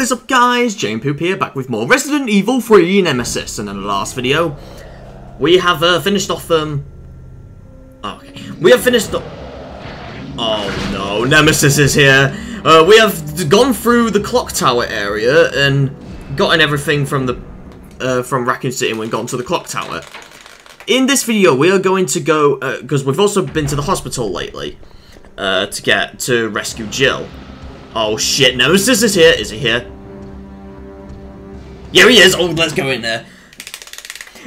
What is up, guys? Jane Poop here, back with more Resident Evil 3 Nemesis. And in the last video, we have finished off Oh no, Nemesis is here. We have gone through the Clock Tower area and gotten everything from the from Raccoon City, and we've gone to the Clock Tower. In this video, we are going to go because we've also been to the hospital lately to rescue Jill. Oh shit, Nemesis is here. Is he here? Yeah, he is. Oh, let's go in there.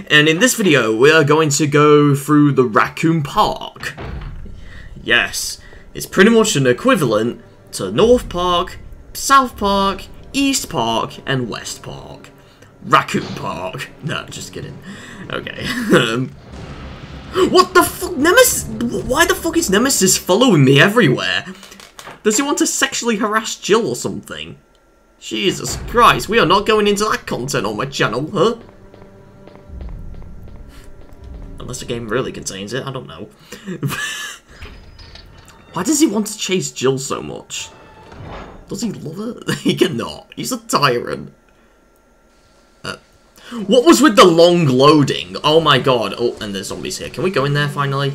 And in this video, we are going to go through the Raccoon Park. Yes, it's pretty much an equivalent to North Park, South Park, East Park, and West Park. Raccoon Park. No, just kidding. Okay. What the fuck? Nemesis? Why the fuck is Nemesis following me everywhere? Does he want to sexually harass Jill or something? Jesus Christ, we are not going into that content on my channel, huh? Unless the game really contains it, I don't know. Why does he want to chase Jill so much? Does he love her? He cannot. He's a tyrant. What was with the long loading? Oh my god. Oh, and there's zombies here. Can we go in there finally?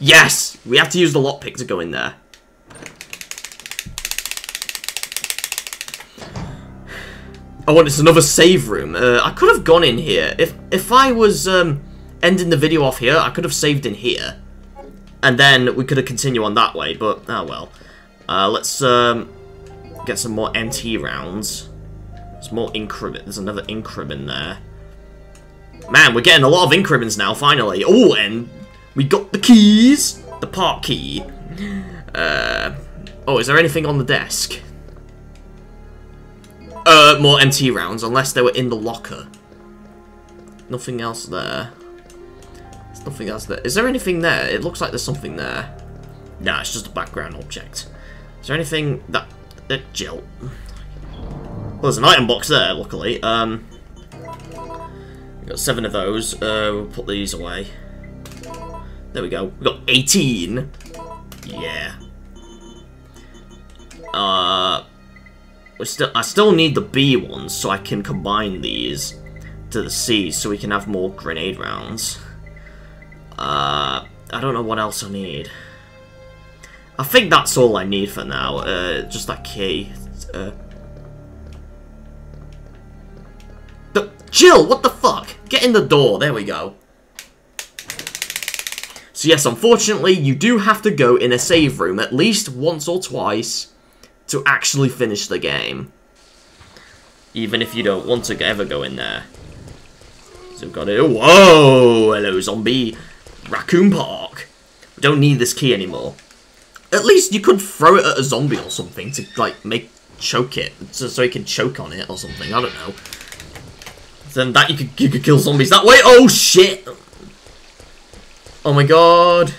Yes! We have to use the lockpick to go in there. Oh, and it's another save room. I could have gone in here. If I was ending the video off here, I could have saved in here. And then we could have continued on that way, but oh well. Let's get some more MT rounds. There's more increment. There's another increment there. Man, we're getting a lot of increments now, finally. Oh, and we got the keys. The park key. Oh, is there anything on the desk? More MT rounds, unless they were in the locker. Nothing else there. There's nothing else there. Is there anything there? It looks like there's something there. Nah, it's just a background object. Is there anything that... Jill. Well, there's an item box there, luckily. We've got 7 of those. We'll put these away. There we go. We've got 18. Yeah. I still need the B ones so I can combine these to the C so we can have more grenade rounds. I don't know what else I need. I think that's all I need for now. Just that key. Jill, what the fuck? Get in the door. There we go. So yes, unfortunately, you do have to go in a save room at least once or twice to actually finish the game, even if you don't want to ever go in there. So we've got it. Whoa! Hello, zombie. Raccoon Park. We don't need this key anymore. At least you could throw it at a zombie or something to like choke it, so he can choke on it or something. I don't know. Then that you could kill zombies that way. Oh shit! Oh my god.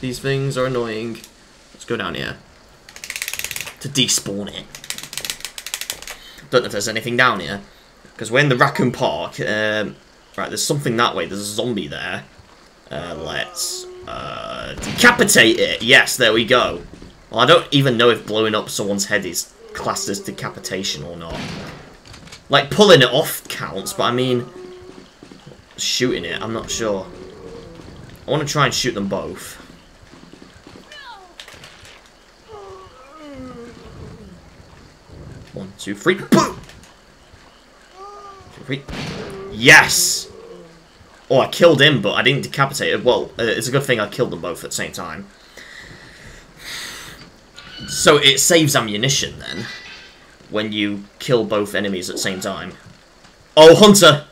These things are annoying. Let's go down here to despawn it. Don't know if there's anything down here because we're in the Raccoon Park. Right, there's something that way. There's a zombie there. Let's decapitate it. Yes, there we go. Well, I don't even know if blowing up someone's head is classed as decapitation or not. Like pulling it off counts, but I mean shooting it, I'm not sure. I want to try and shoot them both. One, two, three. Boom! 2, 3. Yes! Oh, I killed him, but I didn't decapitate it. Well, it's a good thing I killed them both at the same time. So it saves ammunition, then, when you kill both enemies at the same time. Oh, Hunter!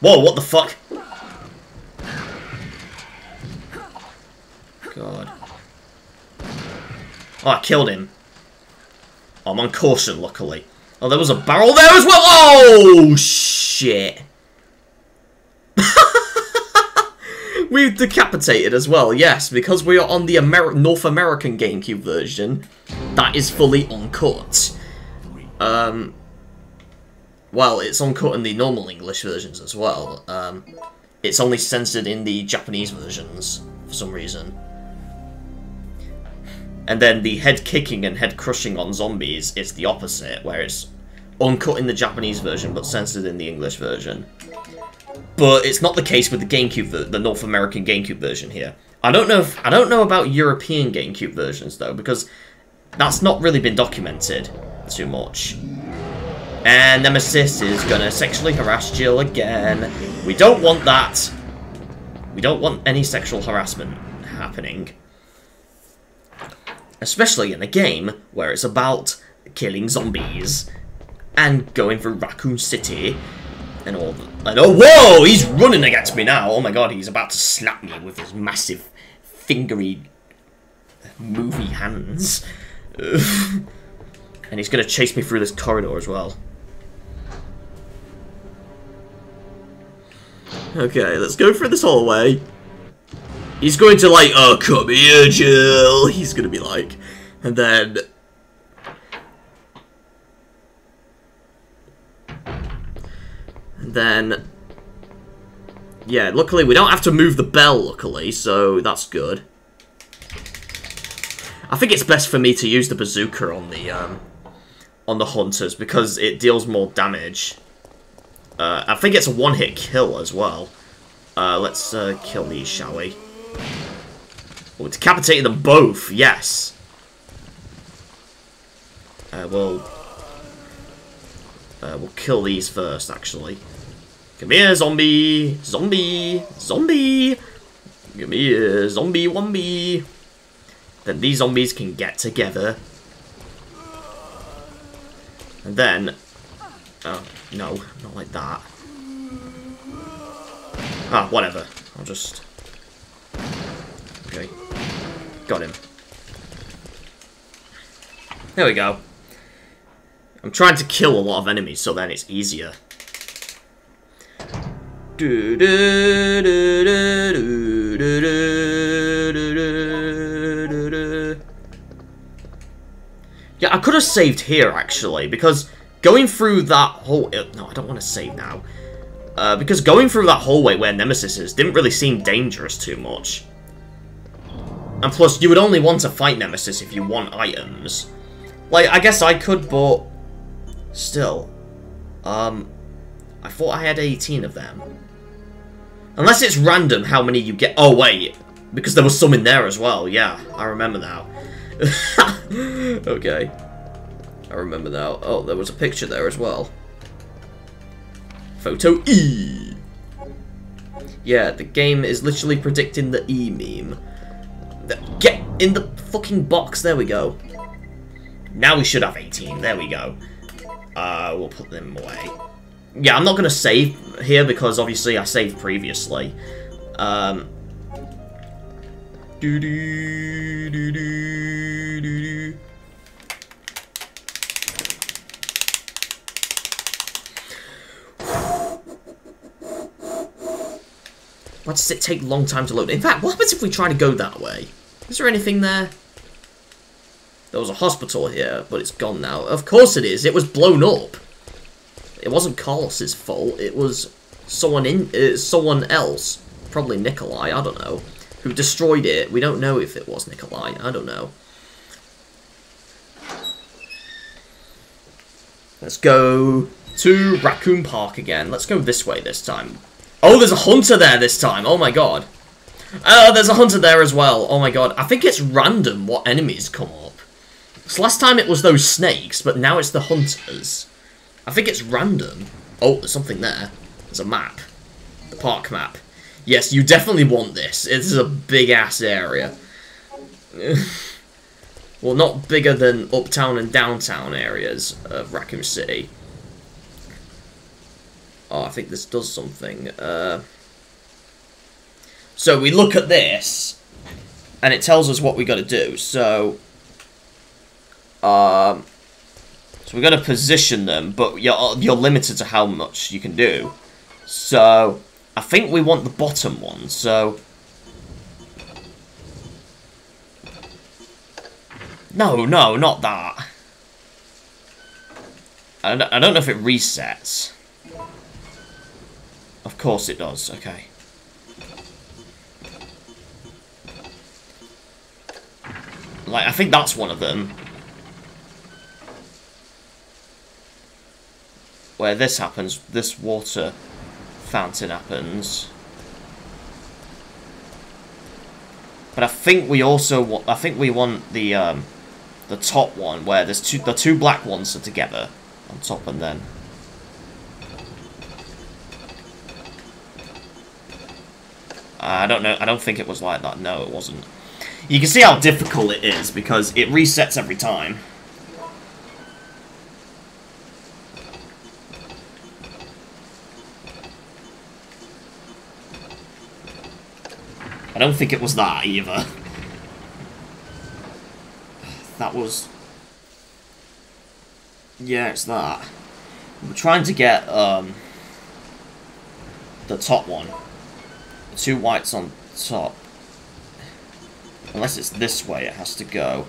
Whoa, what the fuck? God. Oh, I killed him. Oh, I'm on caution, luckily. Oh, there was a barrel there as well! Oh, shit! We've decapitated as well, yes, because we are on the North American GameCube version. That is fully uncut. Well, it's uncut in the normal English versions as well. It's only censored in the Japanese versions, for some reason. And then the head kicking and head crushing on zombies is the opposite, where it's uncut in the Japanese version but censored in the English version. But it's not the case with the GameCube, the North American GameCube version here. I don't know about European GameCube versions though, because that's not really been documented too much. And Nemesis is gonna sexually harass Jill again. We don't want that. We don't want any sexual harassment happening. Especially in a game where it's about killing zombies and going for Raccoon City and all that. And oh, whoa! He's running against me now! Oh my god, he's about to slap me with his massive fingery movie hands. Ugh. And he's gonna chase me through this corridor as well. Okay, let's go through this hallway. He's going to like, oh, come here, Jill. He's gonna be like, and then... Yeah, luckily we don't have to move the bell, luckily, so that's good. I think it's best for me to use the bazooka on the hunters, because it deals more damage. I think it's a one-hit kill as well. Let's kill these, shall we? Oh, decapitating them both, yes. We'll kill these first, actually. Come here, zombie! Zombie! Zombie! Come here, zombie wombie! Then these zombies can get together. And then... Oh, no, not like that. Ah, whatever. I'll just... Okay. Got him. There we go. I'm trying to kill a lot of enemies, so then it's easier. Yeah, I could have saved here, actually, because... Going through that whole... No, I don't want to save now. Because going through that hallway where Nemesis is didn't really seem dangerous too much. And plus, you would only want to fight Nemesis if you want items. Like, I guess I could, but... Still. I thought I had 18 of them. Unless it's random how many you get... Oh, wait. Because there was some in there as well. Yeah, I remember now. Okay. I remember now. Oh, there was a picture there as well. Photo E! Yeah, the game is literally predicting the E meme. Get in the fucking box! There we go. Now we should have 18. There we go. We'll put them away. Yeah, I'm not gonna save here because obviously I saved previously. Why does it take a long time to load? In fact, what happens if we try to go that way? Is there anything there? There was a hospital here, but it's gone now. Of course it is. It was blown up. It wasn't Carlos's fault. It was someone someone else, probably Nikolai. I don't know, who destroyed it. We don't know if it was Nikolai. I don't know. Let's go to Raccoon Park again. Let's go this way this time. Oh, there's a hunter there this time. Oh, my God. There's a hunter there as well. Oh, my God. I think it's random what enemies come up. So last time it was those snakes, but now it's the hunters. I think it's random. Oh, there's something there. There's a map. The park map. Yes, you definitely want this. This is a big-ass area. Well, not bigger than uptown and downtown areas of Raccoon City. Oh, I think this does something. So we look at this, and it tells us what we got to do. So we got to position them, but you're limited to how much you can do. So I think we want the bottom one. So no, not that. I don't know if it resets. Of course it does, okay. Like, I think that's one of them. Where this happens, this water fountain happens. But I think we also want, I think we want the top one where there's the two black ones are together on top and then. I don't know. I don't think it was like that. No, it wasn't. You can see how difficult it is because it resets every time. I don't think it was that either. That was... yeah, it's that. We're trying to get the top one. The two whites on top. Unless it's this way, it has to go.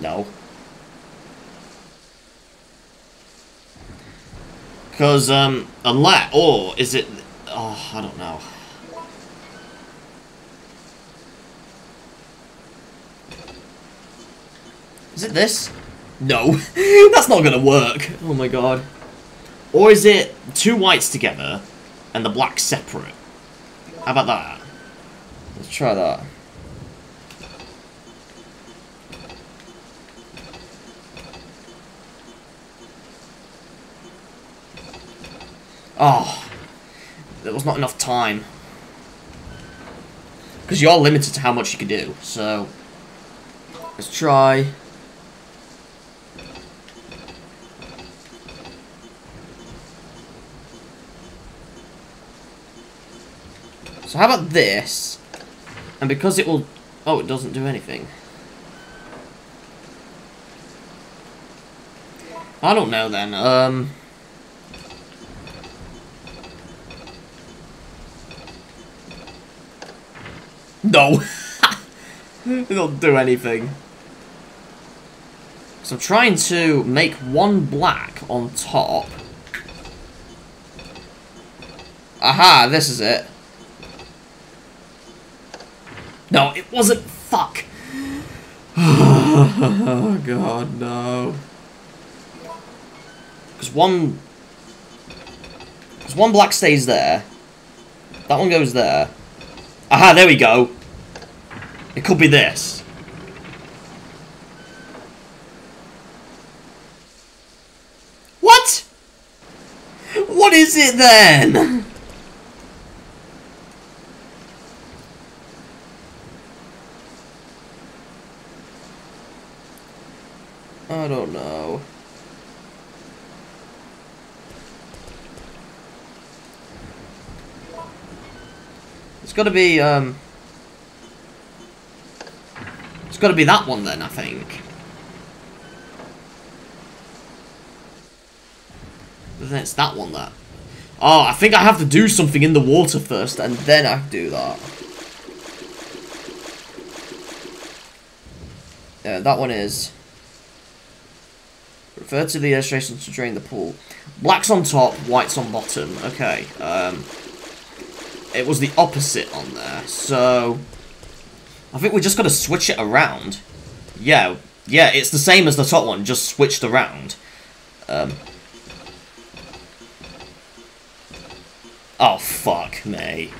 No. Because, unless, or is it, oh, I don't know. Is it this? No. That's not gonna work. Oh my god. Or is it two whites together and the black separate? How about that? Let's try that. Oh, there was not enough time. Because you're limited to how much you can do, so... let's try... so how about this? And because it will... oh, it doesn't do anything. I don't know then, no! It don't do anything. So I'm trying to make one black on top. Aha, this is it. No, it wasn't. Fuck! Oh god, no. Because one black stays there. That one goes there. Aha, there we go. It could be this. What? What is it then? I don't know. It's gotta be that one then, I think. But then it's that one that... oh, I think I have to do something in the water first, and then I do that. Yeah, that one is... refer to the illustrations to drain the pool. Black's on top, white's on bottom. Okay, it was the opposite on there, so... I think we just gotta switch it around. Yeah, yeah, it's the same as the top one, just switched around. Oh, fuck me.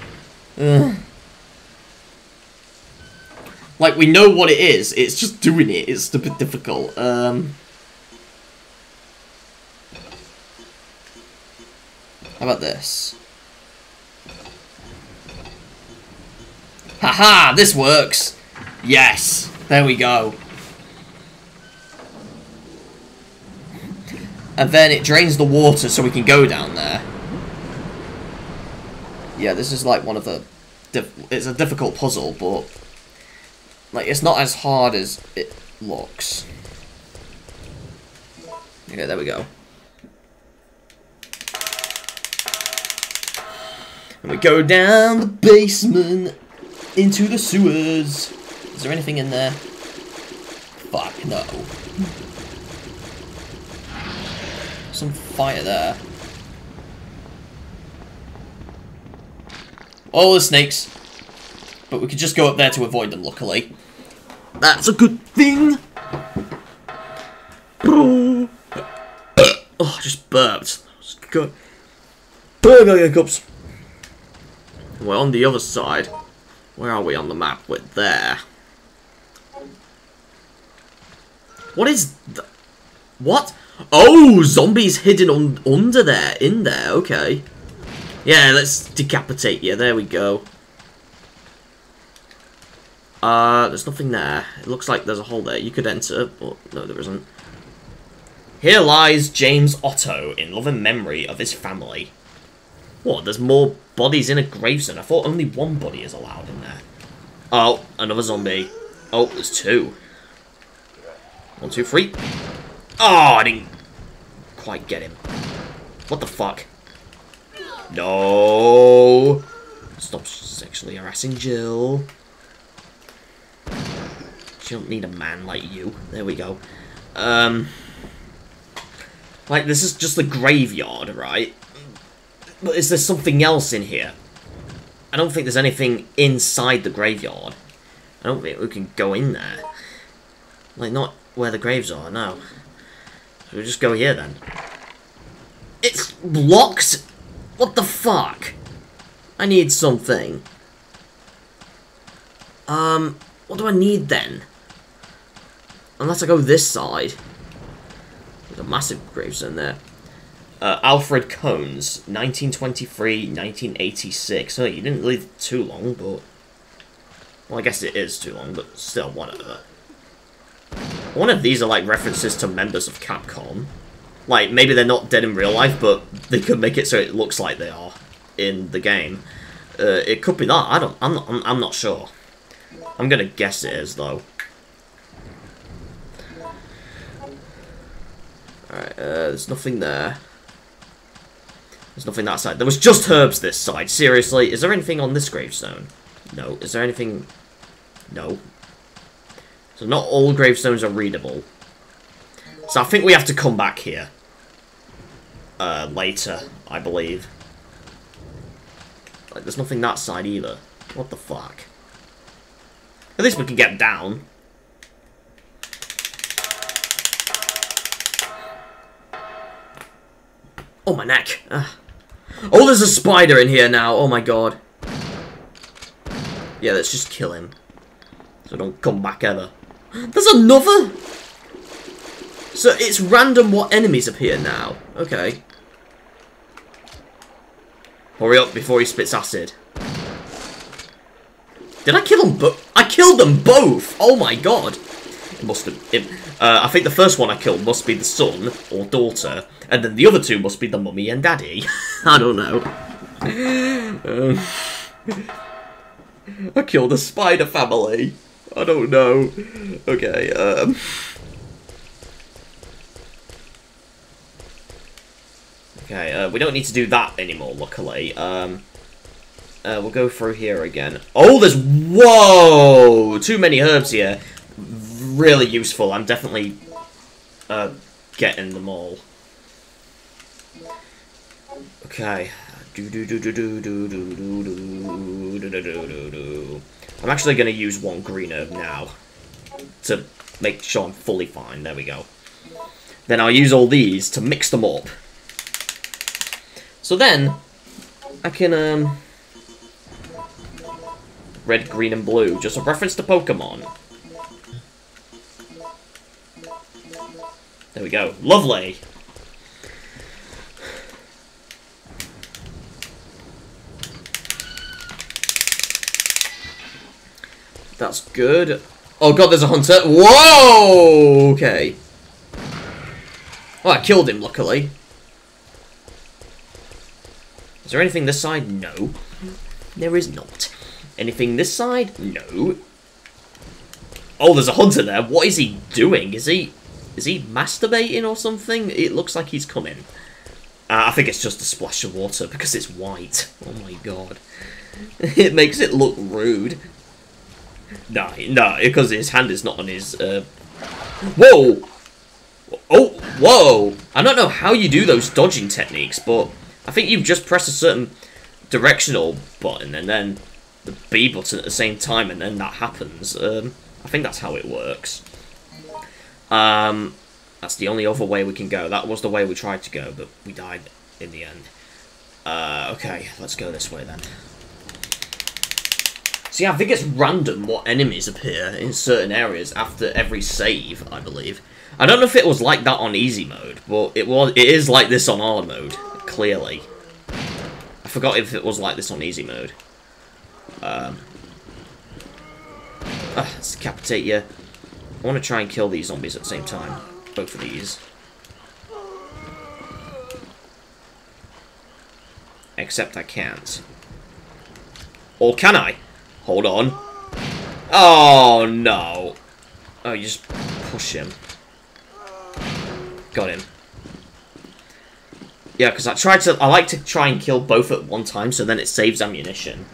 Ugh. Like, we know what it is, it's just doing it, it's a bit difficult. How about this? Haha, this works. Yes, there we go. And then it drains the water so we can go down there. Yeah, this is like one of the... it's a difficult puzzle, but... like, it's not as hard as it looks. Okay, there we go. And we go down the basement... into the sewers. Is there anything in there? Fuck, no. Some fire there. Oh, the snakes. But we could just go up there to avoid them, luckily. That's a good thing! Oh, I just burped. Just go. Burger cups! We're on the other side. Where are we on the map? We're there. What is... what? Oh, zombies hidden under there, in there, okay. Yeah, let's decapitate you, there we go. There's nothing there. It looks like there's a hole there. You could enter, but no, there isn't. Here lies James Otto, in love and memory of his family. What, there's more bodies in a gravestone? I thought only one body is allowed in there. Oh, another zombie. Oh, there's two. 1, 2, 3. Oh, I didn't quite get him. What the fuck? No! Stop sexually harassing Jill. She don't need a man like you. There we go. Like, this is just the graveyard, right? But is there something else in here? I don't think there's anything inside the graveyard. I don't think we can go in there. Like, not where the graves are, no. So we'll just go here, then. It's blocked? What the fuck? I need something. What do I need, then? Unless I go this side. There's a massive gravestone there. Alfred Cones, 1923, 1986. Oh, you didn't leave too long, but... well, I guess it is too long, but still, whatever. One of these are, like, references to members of Capcom. Like, maybe they're not dead in real life, but they could make it so it looks like they are in the game. It could be that. I'm not sure. I'm gonna guess it is, though. Alright, there's nothing there. There's nothing that side. There was just herbs this side. Seriously, is there anything on this gravestone? No. Is there anything... no. So not all gravestones are readable. So I think we have to come back here. Later, I believe. Like, there's nothing that side either. What the fuck? At least we can get down. Oh, my neck. Oh, there's a spider in here now. Oh, my God. Yeah, let's just kill him. So don't come back ever. There's another? So it's random what enemies appear now. Okay. Hurry up before he spits acid. Did I kill them both? I killed them both! Oh my god. It must have... I think the first one I killed must be the son or daughter. And then the other two must be the mummy and daddy. I don't know. I killed a spider family. I don't know. Okay, okay, we don't need to do that anymore, luckily. We'll go through here again. Oh, there's... whoa! Too many herbs here. Really useful. I'm definitely... getting them all. Okay. I'm actually going to use one green herb now to make sure I'm fully fine. There we go. Then I'll use all these to mix them up. So then I can red, green, and blue. Just a reference to Pokemon. There we go. Lovely. That's good. Oh god, there's a hunter. Whoa! Okay. Oh, I killed him, luckily. Is there anything this side? No. There is not. Anything this side? No. Oh, there's a hunter there. What is he doing? Is he masturbating or something? It looks like he's coming. I think it's just a splash of water because it's white. Oh my god. It makes it look rude. No, because his hand is not on his, whoa! Oh, whoa! I don't know how you do those dodging techniques, but I think you just press a certain directional button and then the B button at the same time, and then that happens. I think that's how it works. That's the only other way we can go. That was the way we tried to go, but we died in the end. Okay, let's go this way then. See, I think it's random what enemies appear in certain areas after every save, I believe. I don't know if it was like that on easy mode, but it is like this on hard mode, clearly. I forgot if it was like this on easy mode. Let's decapitate you. I want to try and kill these zombies at the same time. Both of these. Except I can't. Or can I? Hold on. Oh, no. Oh, you just push him. Got him. Yeah, because I like to try and kill both at one time, so then it saves ammunition.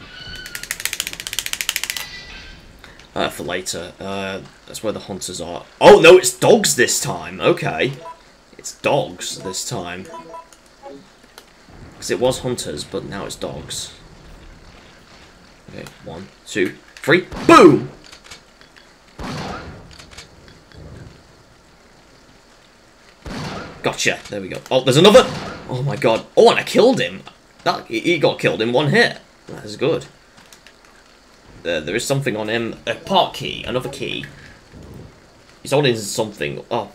For later. That's where the hunters are. Oh, no, it's dogs this time. Okay. It's dogs this time. Because it was hunters, but now it's dogs. Okay, 1, 2, 3. Boom! Gotcha. There we go. Oh, there's another. Oh, my God. Oh, and I killed him. That, he got killed in one hit. That is good. There is something on him. A park key. Another key. He's holding something. Oh.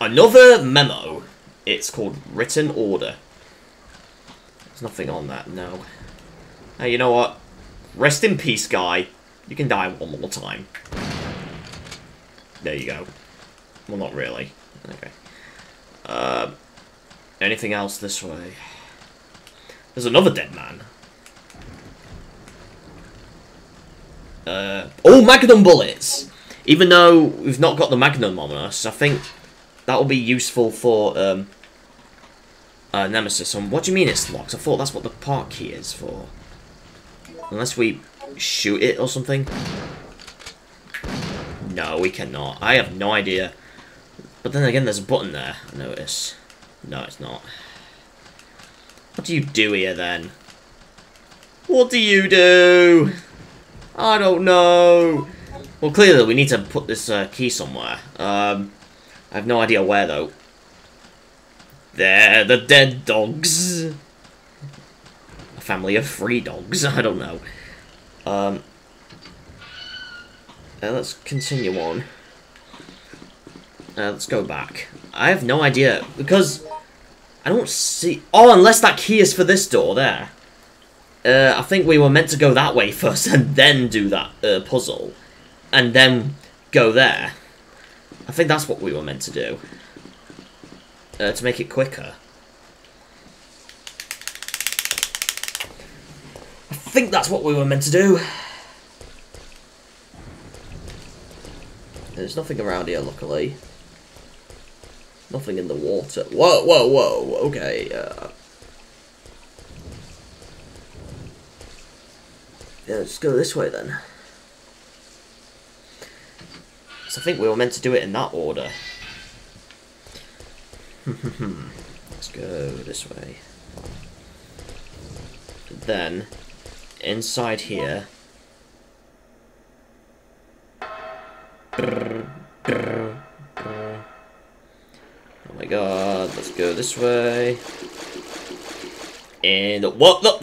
Another memo. It's called Written Order. There's nothing on that, no. Hey, you know what? Rest in peace, guy. You can die one more time. There you go. Well, not really. Okay. Anything else this way? There's another dead man. Oh, Magnum bullets! Even though we've not got the Magnum on us, I think that'll be useful for, Nemesis. And what do you mean it's locked? I thought that's what the park key is for. Unless we shoot it or something. No, we cannot. I have no idea. But then again, there's a button there, I notice. No, it's not. What do you do here, then? What do you do? I don't know. Well, clearly we need to put this key somewhere. I have no idea where, though. They're the dead dogs. A family of 3 dogs. I don't know. Let's continue on. Let's go back. I have no idea, because I don't see... Oh, unless that key is for this door there. I think we were meant to go that way first and then do that puzzle. And then go there. I think that's what we were meant to do. To make it quicker. I think that's what we were meant to do. There's nothing around here, luckily. Nothing in the water. Whoa, whoa, whoa. Okay. Yeah, let's go this way then. So I think we were meant to do it in that order. Let's go this way. Then, inside here. Oh my God, let's go this way. And what? Look,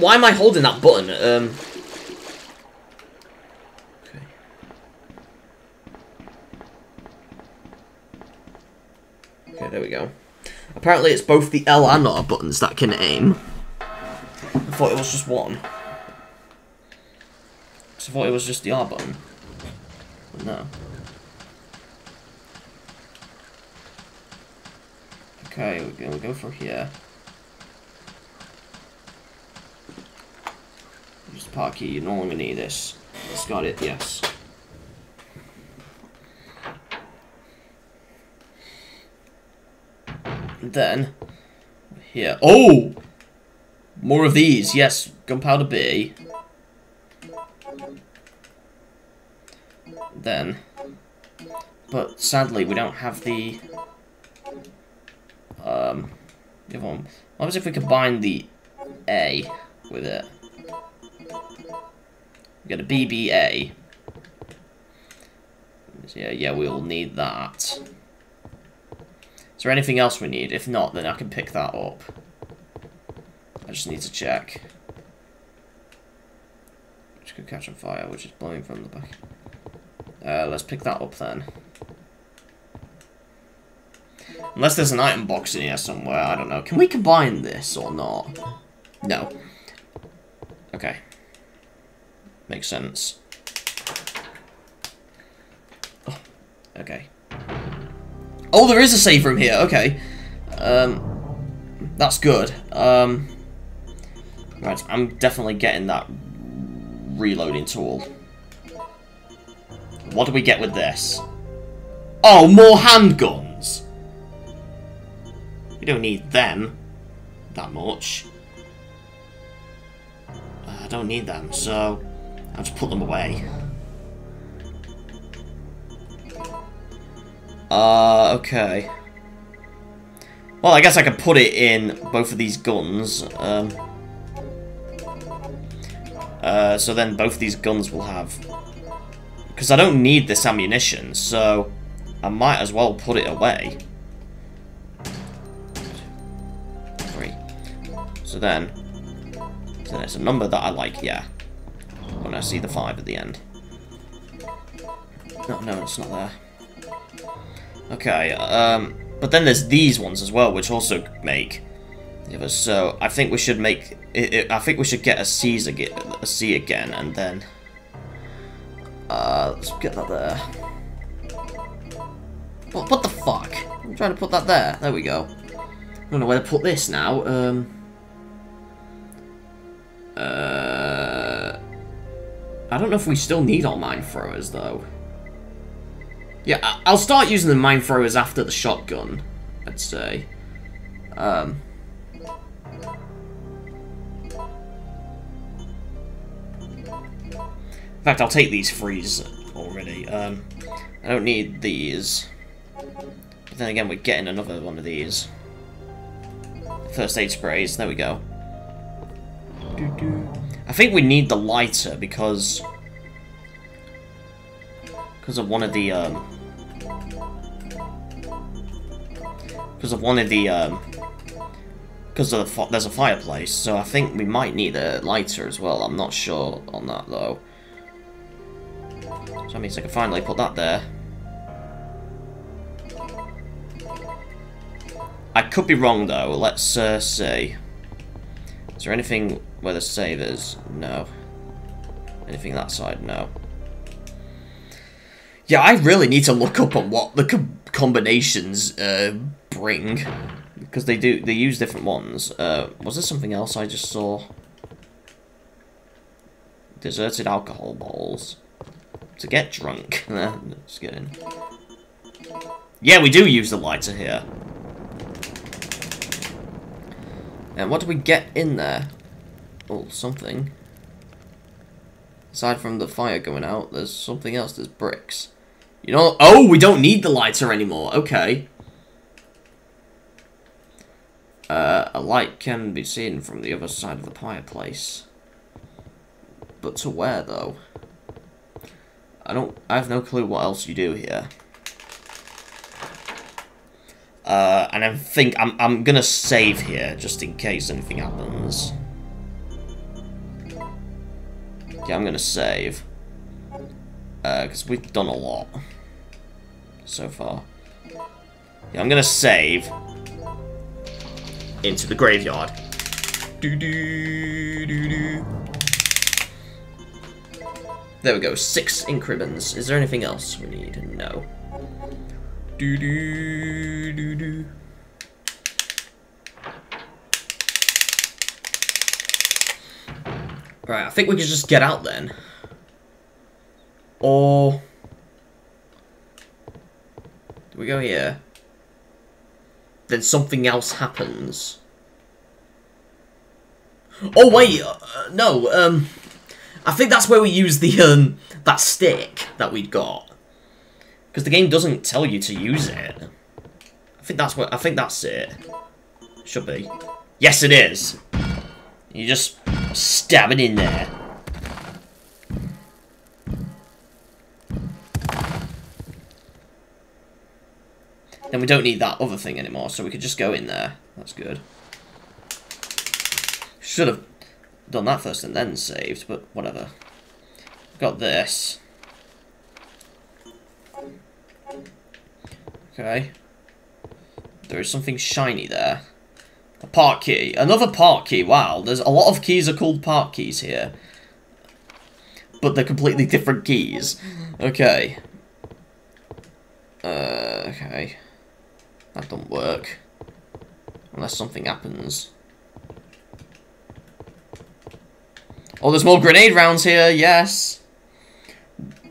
why am I holding that button? Okay. Okay, there we go. Apparently, it's both the L and R buttons that can aim. I thought it was just one. So I thought it was just the R button. But no. Okay, we'll go for here. Just park key, you no longer need this. It's got it, yes. And then, here. Oh! More of these, yes. Gunpowder B. Then. But sadly, we don't have the other one. What was if we combine the A with it? We got a BBA. Yeah, we all need that. Is there anything else we need? If not, then I can pick that up. I just need to check. Which could catch on fire, which is blowing from the back. Let's pick that up then. Unless there's an item box in here somewhere, I don't know. Can we combine this or not? No. Okay. Makes sense. Oh, okay. Oh, there is a save room here, okay. That's good. Right, I'm definitely getting that reloading tool. What do we get with this? Oh, more handguns! We don't need them that much. I don't need them, so I'll just put them away. Okay. Well, I guess I could put it in both of these guns. So then both of these guns will have... Because I don't need this ammunition, so I might as well put it away. Three. So there's a number that I like, yeah. When I see the 5 at the end. No, no, it's not there. Okay, but then there's these ones as well, which also make... So I think we should make... I think we should get a C again, and then... let's get that there. What the fuck? I'm trying to put that there. There we go. I don't know where to put this now. I don't know if we still need our mine throwers, though. Yeah, I'll start using the mine throwers after the shotgun, I'd say. In fact, I'll take these threes already. I don't need these. But then again, we're getting another one of these. First aid sprays, there we go. I think we need the lighter because of one of the there's a fireplace, so I think we might need a lighter as well. I'm not sure on that though. So that means I can finally put that there. I could be wrong though. Let's see. Is there anything where the save is? No. Anything that side? No. Yeah, I really need to look up on what the combinations bring, because they use different ones. Was there something else I just saw? Deserted alcohol bottles. To get drunk. Just kidding. Yeah, we do use the lighter here. And what do we get in there? Oh, something. Aside from the fire going out, there's something else. There's bricks. You know... Oh, we don't need the lighter anymore. Okay. A light can be seen from the other side of the fireplace. But to where, though? I have no clue what else you do here. And I think I'm gonna save here, just in case anything happens. Yeah, I'm gonna save. Because we've done a lot so far. Yeah, I'm gonna save into the graveyard. Doo-doo-doo-doo. There we go, 6 increments. Is there anything else we need? No. Doo-doo-doo-doo. Right, I think we can just get out then. Or... do we go here? Then something else happens. Oh, wait! No, I think that's where we use the, that stick that we'd got. Because the game doesn't tell you to use it. I think that's it. Should be. Yes, it is! You just stab it in there. Then we don't need that other thing anymore, so we could just go in there. That's good. Should have done that first and then saved, but whatever. Got this. Okay. There is something shiny there. A park key. Another park key. Wow, there's a lot of keys are called park keys here. But they're completely different keys. Okay. Okay. That doesn't work. Unless something happens. Oh, there's more grenade rounds here, yes.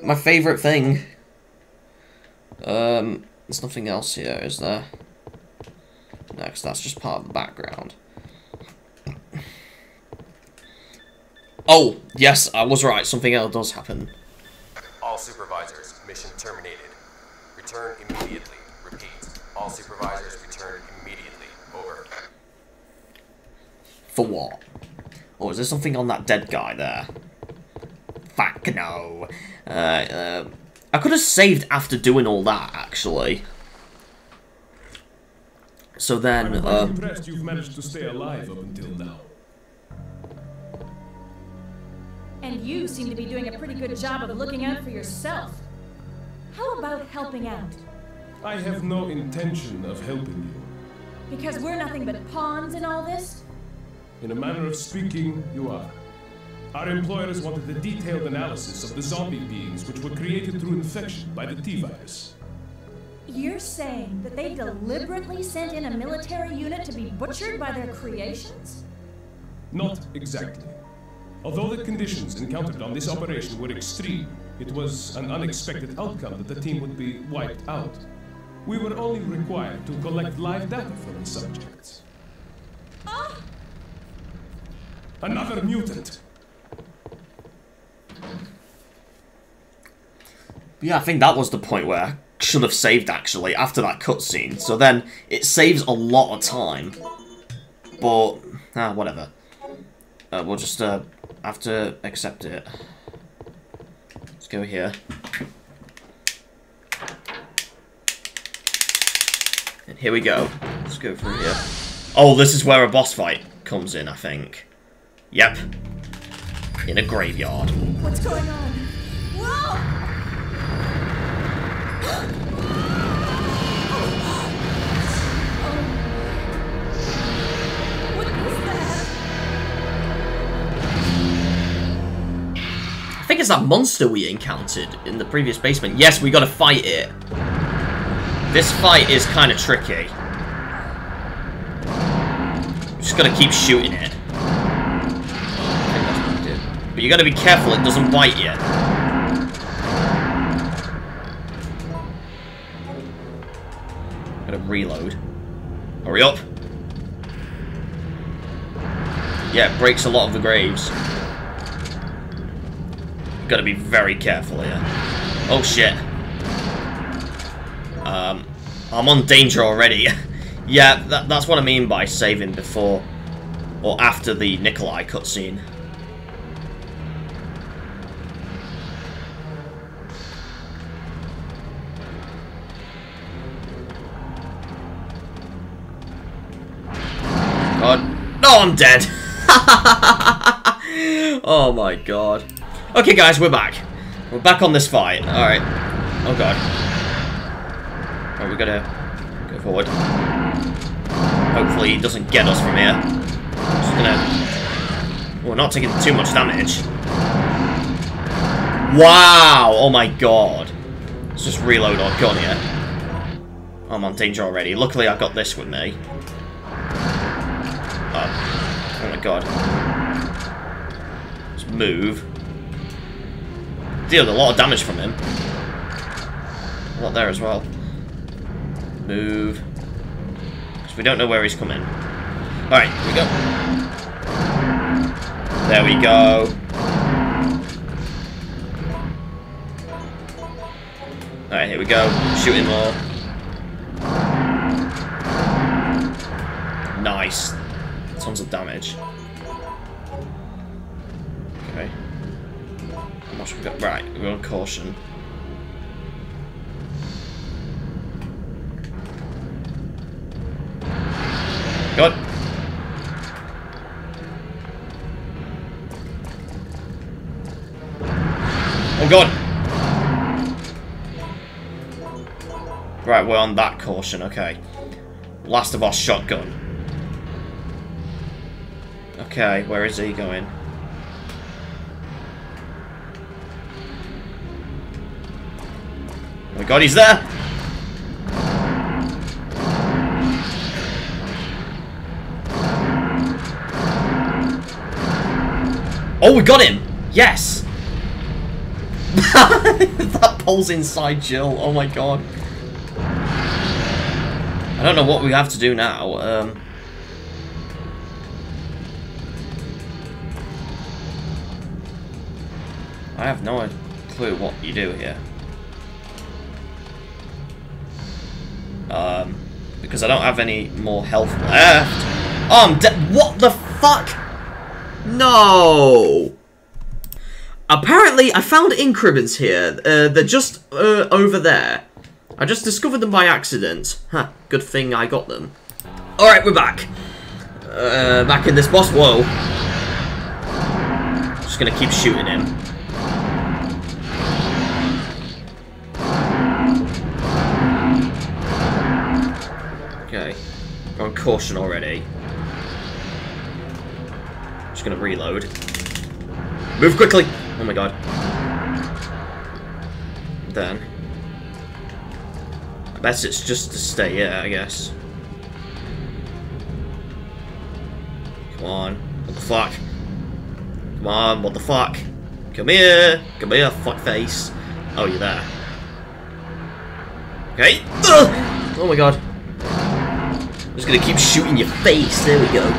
My favourite thing. There's nothing else here, is there? No, because that's just part of the background. Oh, yes, I was right. Something else does happen. All supervisors, mission terminated. Return immediately. Repeat. All supervisors return immediately. Over. For what? Oh, is there something on that dead guy there? Fuck no. I could have saved after doing all that, actually. So then, I'm impressed you've managed to stay alive up until now. And you seem to be doing a pretty good job of looking out for yourself. How about helping out? I have no intention of helping you. Because we're nothing but pawns in all this? In a manner of speaking, you are. Our employers wanted a detailed analysis of the zombie beings which were created through infection by the T-Virus. You're saying that they deliberately sent in a military unit to be butchered by their creations? Not exactly. Although the conditions encountered on this operation were extreme, it was an unexpected outcome that the team would be wiped out. We were only required to collect live data from the subjects. Oh! Another mutant! Yeah, I think that was the point where I should have saved, actually, after that cutscene. So then, it saves a lot of time. But, whatever. We'll just have to accept it. Let's go here. And here we go. Let's go through here. Oh, this is where a boss fight comes in, I think. Yep. In a graveyard. What's going on? Whoa! What was that? I think it's that monster we encountered in the previous basement. Yes, we gotta fight it. This fight is kind of tricky. Just gotta keep shooting it. But you gotta be careful it doesn't bite you. Gotta reload. Hurry up. Yeah, it breaks a lot of the graves. Gotta be very careful here. Oh shit. I'm on danger already. Yeah, that's what I mean by saving before or after the Nikolai cutscene. Oh, I'm dead. Oh my god. Okay, guys, we're back. We're back on this fight. Alright. Oh god. Alright, we gotta go forward. Hopefully, he doesn't get us from here. Just gonna. We're not taking too much damage. Wow! Oh my god. Let's just reload our gun here. I'm on danger already. Luckily, I got this with me. Oh my god. Let's move. Dealed a lot of damage from him. A lot there as well. Move. Because we don't know where he's coming. Alright, here we go. There we go. Alright, here we go. Shoot him all. Nice. Tons of damage. Okay. How much we got? Right, we're on caution. God. Oh God. Right, we're on that caution, okay. Last of our shotgun. Okay, where is he going? Oh my God, he's there! Oh, we got him! Yes! That pole's inside Jill, oh my God. I don't know what we have to do now. I have no clue what you do here. Because I don't have any more health left. Oh, I'm dead. What the fuck? No! Apparently, I found increments here. They're just over there. I just discovered them by accident. Huh, good thing I got them. Alright, we're back. Back in this boss. Whoa. I'm just gonna keep shooting him. Okay. We're on caution already. Just gonna reload. Move quickly! Oh my God. Then. I bet it's just to stay here, I guess. Come on. What the fuck? Come on, what the fuck? Come here! Come here, fuckface. Oh, you're there. Okay. Ugh! Oh my God. I'm just gonna keep shooting your face. There we go.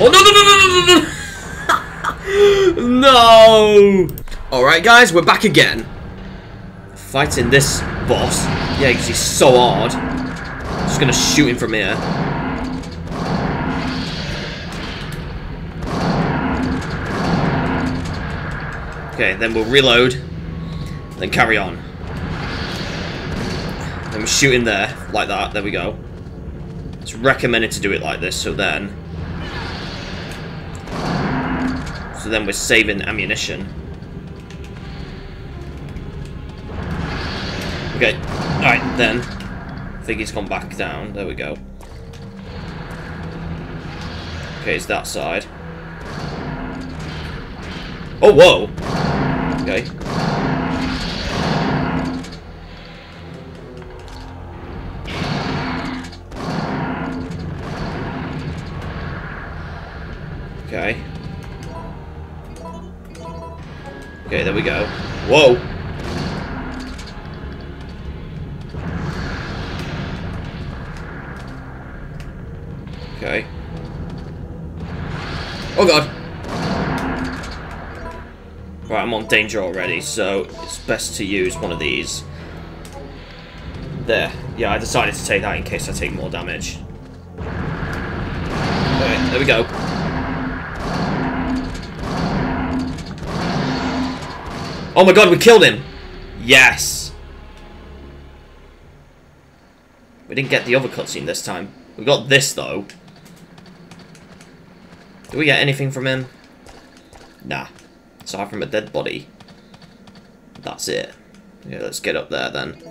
Oh, no, no, no, no, no, no! No! Alright, guys, we're back again. Fighting this boss. Yeah, because he's so hard. I'm just gonna shoot him from here. Okay, then we'll reload. Then carry on. Then we shoot in there, like that, there we go. It's recommended to do it like this, so then we're saving ammunition. Okay, alright then. I think he's gone back down, there we go. Okay, it's that side. Oh, whoa! Okay. Okay. Okay, there we go. Whoa! Okay. Oh God! Right, I'm on danger already, so it's best to use one of these. There. Yeah, I decided to take that in case I take more damage. Okay, there we go. Oh my God, we killed him! Yes! We didn't get the other cutscene this time. We got this, though. Do we get anything from him? Nah. Aside from a dead body. That's it. Yeah, let's get up there, then.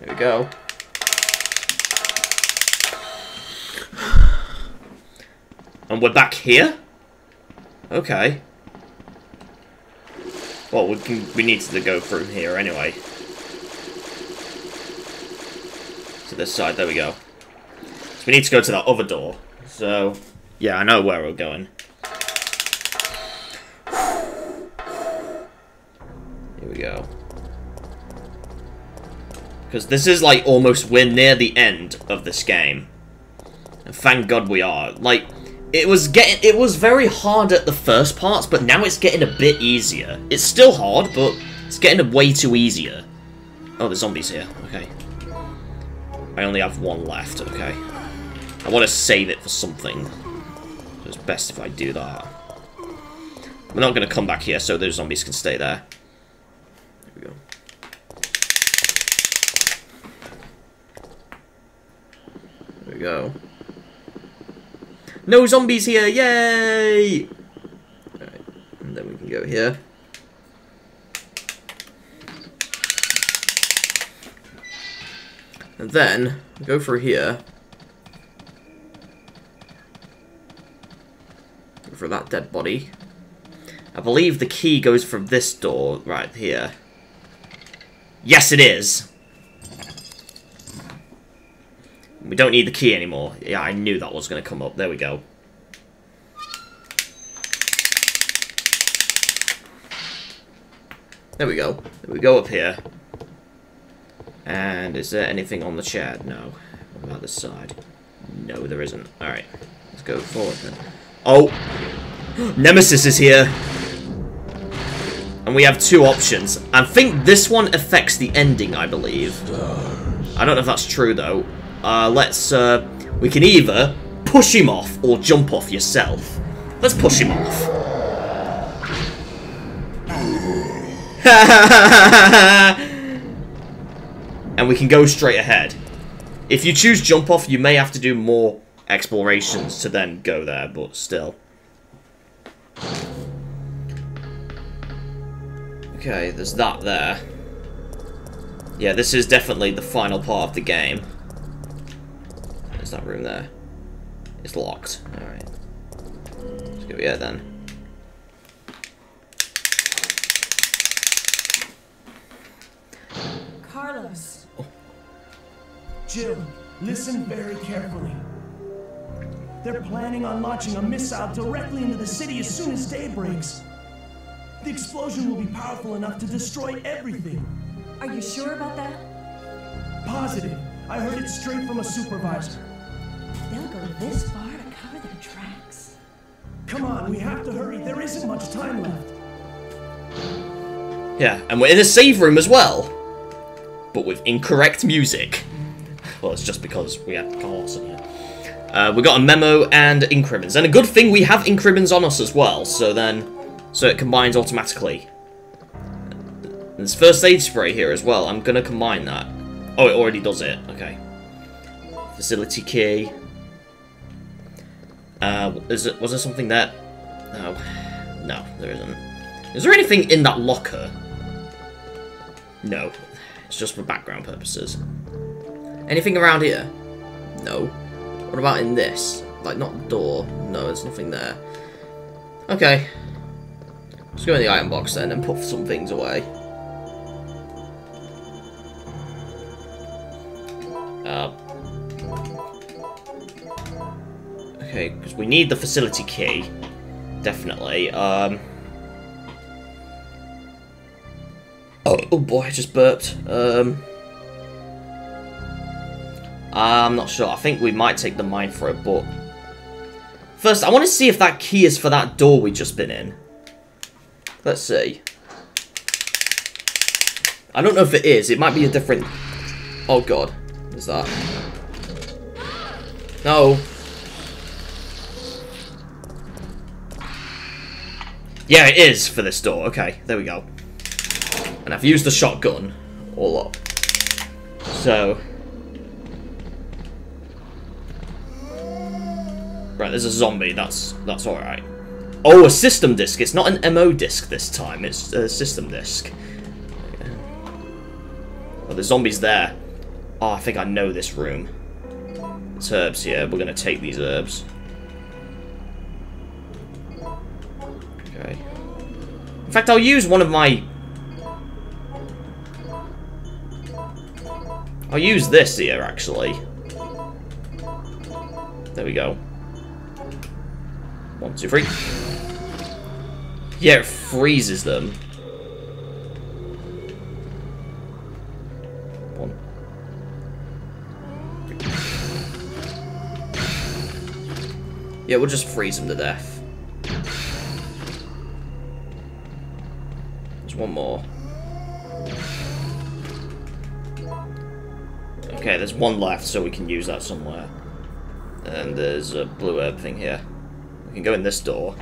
There we go. And we're back here? Okay. Well, we need to go through here anyway. To this side, there we go. So we need to go to that other door. So, yeah, I know where we're going. Here we go. Because this is, like, almost, we're near the end of this game. And thank God we are. Like... It was very hard at the first parts, but now it's getting a bit easier. It's still hard, but it's getting way too easier. Oh, there's zombies here. Okay. I only have one left. Okay. I want to save it for something. So it's best if I do that. We're not going to come back here, so those zombies can stay there. There we go. There we go. No zombies here! Yay! Alright, and then we can go here. And then, go for here. Go for that dead body. I believe the key goes from this door right here. Yes, it is! We don't need the key anymore. Yeah, I knew that was going to come up. There we go. There we go. We go up here. And is there anything on the chair? No. What about this side? No, there isn't. Alright. Let's go forward then. Oh! Nemesis is here! And we have two options. I think this one affects the ending, I believe. I don't know if that's true, though. We can either push him off or jump off yourself. Let's push him off. And we can go straight ahead. If you choose jump off, you may have to do more explorations to then go there, but still. Okay, there's that there. Yeah, this is definitely the final part of the game. That room there. It's locked. Alright. Let's go here then. Carlos. Oh. Jill, listen very carefully. They're planning on launching a missile directly into the city as soon as day breaks. The explosion will be powerful enough to destroy everything. Are you sure about that? Positive. I heard it straight from a supervisor. They'll go this far to cover their tracks. Come on, we have to hurry. There isn't much time left. Yeah, and we're in a save room as well. But with incorrect music. Well, it's just because we have Carlos in here. We got a memo and ink ribbons. And a good thing we have ink ribbons on us as well, so it combines automatically. And there's first aid spray here as well. I'm gonna combine that. Oh, it already does it. Okay. Facility key. Was there something there? No. No, there isn't. Is there anything in that locker? No. It's just for background purposes. Anything around here? No. What about in this? Like, not the door. No, there's nothing there. Okay. Let's go in the item box then and put some things away. Okay, because we need the facility key, definitely. Oh boy, I just burped. I'm not sure. I think we might take the mine for it, but first, I want to see if that key is for that door we've just been in. Let's see. I don't know if it is. It might be a different. Oh god. Is that? No. Yeah, it is for this door. Okay, there we go. And I've used the shotgun all up. So. Right, there's a zombie. That's alright. Oh, a system disc. It's not an MO disc this time. It's a system disc. Oh, the zombie's there. Oh, I think I know this room. It's herbs here. We're going to take these herbs. Okay. In fact, I'll use one of my... I'll use this here, actually. There we go. 1, 2, 3. Yeah, it freezes them. Yeah, we'll just freeze him to death. There's one more. Okay, there's one left, so we can use that somewhere. And there's a blue herb thing here. We can go in this door.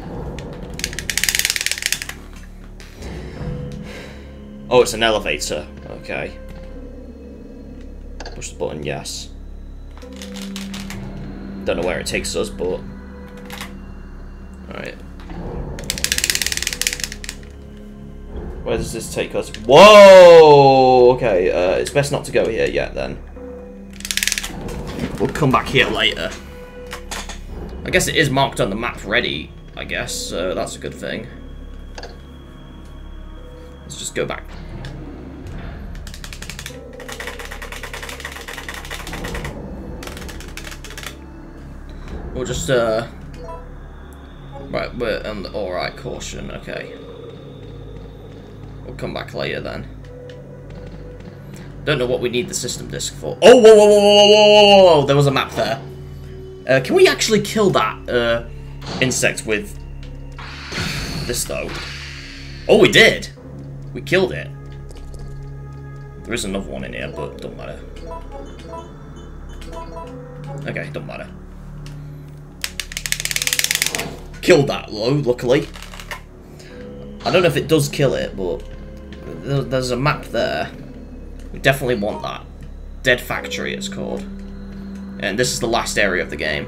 Oh, it's an elevator. Okay. Push the button, yes. Don't know where it takes us, but... Alright. Where does this take us? Whoa! Okay, it's best not to go here yet, then. We'll come back here later. I guess it is marked on the map ready, I guess, so that's a good thing. Let's just go back. We'll just, Right, we're on the alright caution, okay. We'll come back later then. Don't know what we need the system disc for. Oh, whoa, whoa, whoa, whoa, whoa, whoa, whoa. There was a map there. Can we actually kill that insect with this, though? Oh, we did. We killed it. There is another one in here, but don't matter. Okay, don't matter. Killed that, though, luckily. I don't know if it does kill it, but there's a map there. We definitely want that. Dead Factory, it's called. And this is the last area of the game.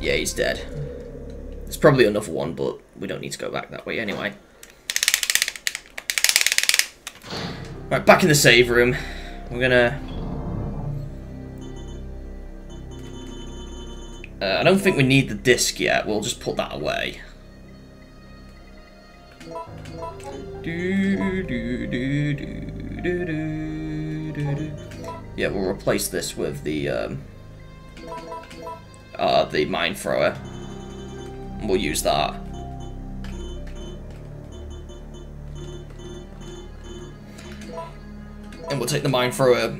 Yeah, he's dead. There's probably another one, but we don't need to go back that way anyway. Right, back in the save room. We're gonna... I don't think we need the disc yet. We'll just put that away. Yeah, we'll replace this with the mine thrower. We'll use that. And we'll take the mine thrower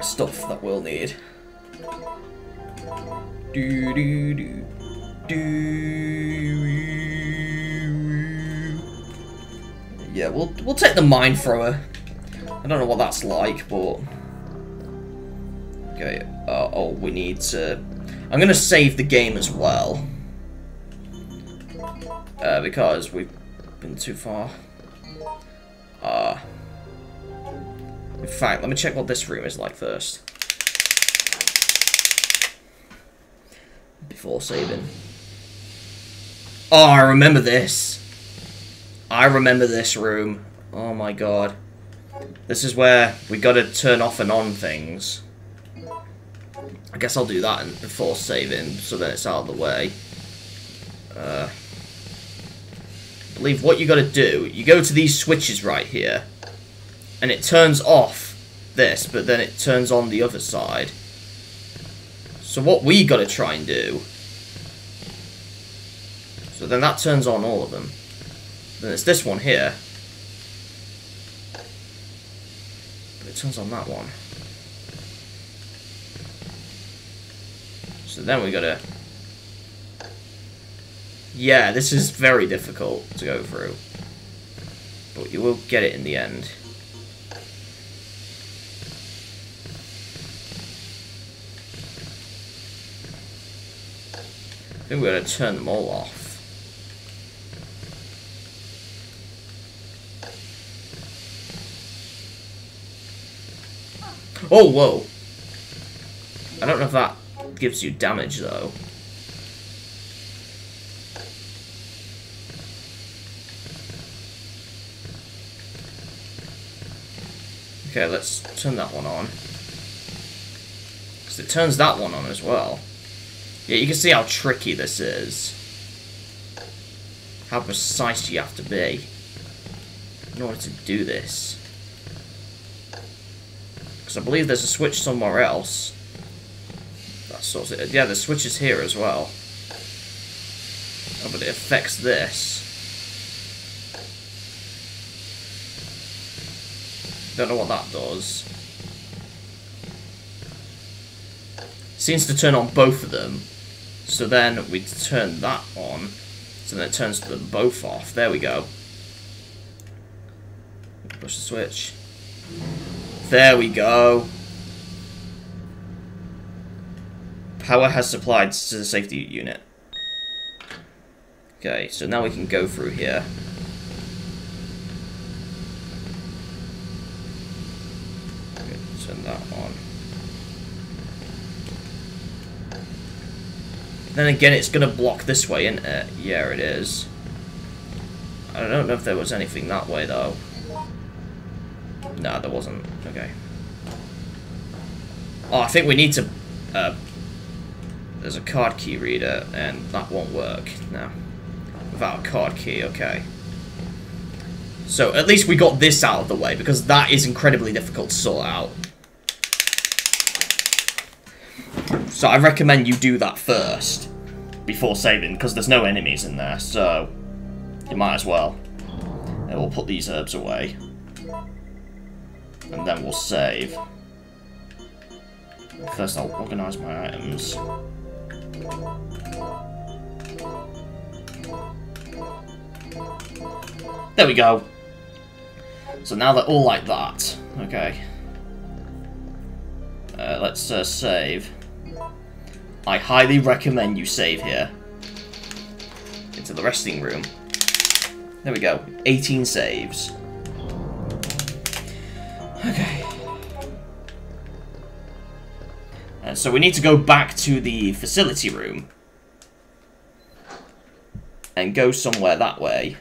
stuff that we'll need. Yeah, we'll take the mine thrower. I don't know what that's like, but okay. Oh, we need to. I'm gonna save the game as well because we've been too far. In fact, let me check what this room is like first. Before saving. Oh, I remember this. I remember this room. Oh my god. This is where we gotta turn off and on things. I guess I'll do that before saving, so that it's out of the way. I believe what you gotta do, you go to these switches right here, and it turns off this, but then it turns on the other side. So what we gotta try and do, so then that turns on all of them. Then it's this one here, but it turns on that one. So then we gotta, yeah, this is very difficult to go through, but you will get it in the end. I think we're going to turn them all off. Oh, whoa. I don't know if that gives you damage, though. Okay, let's turn that one on. Because it turns that one on as well. Yeah, you can see how tricky this is. How precise you have to be in order to do this. Because I believe there's a switch somewhere else. That sorts it. Yeah, the switch is here as well. Oh, but it affects this. Don't know what that does. Seems to turn on both of them. So then we turn that on, so then it turns them both off. There we go. Push the switch. There we go. Power has supplied to the safety unit. Okay, so now we can go through here. Okay, turn that on. Then again, it's going to block this way, isn't it? Yeah, it is. I don't know if there was anything that way, though. No, there wasn't. Okay. Oh, I think we need to... there's a card key reader, and that won't work. No. Without a card key, okay. So, at least we got this out of the way, because that is incredibly difficult to sort out. So I recommend you do that first, before saving, because there's no enemies in there, so... You might as well. And we'll put these herbs away. And then we'll save. First I'll organise my items. There we go. So now they're all like that. Okay. Let's save. I highly recommend you save here. Into the resting room. There we go. 18 saves. Okay. And so we need to go back to the facility room. And go somewhere that way.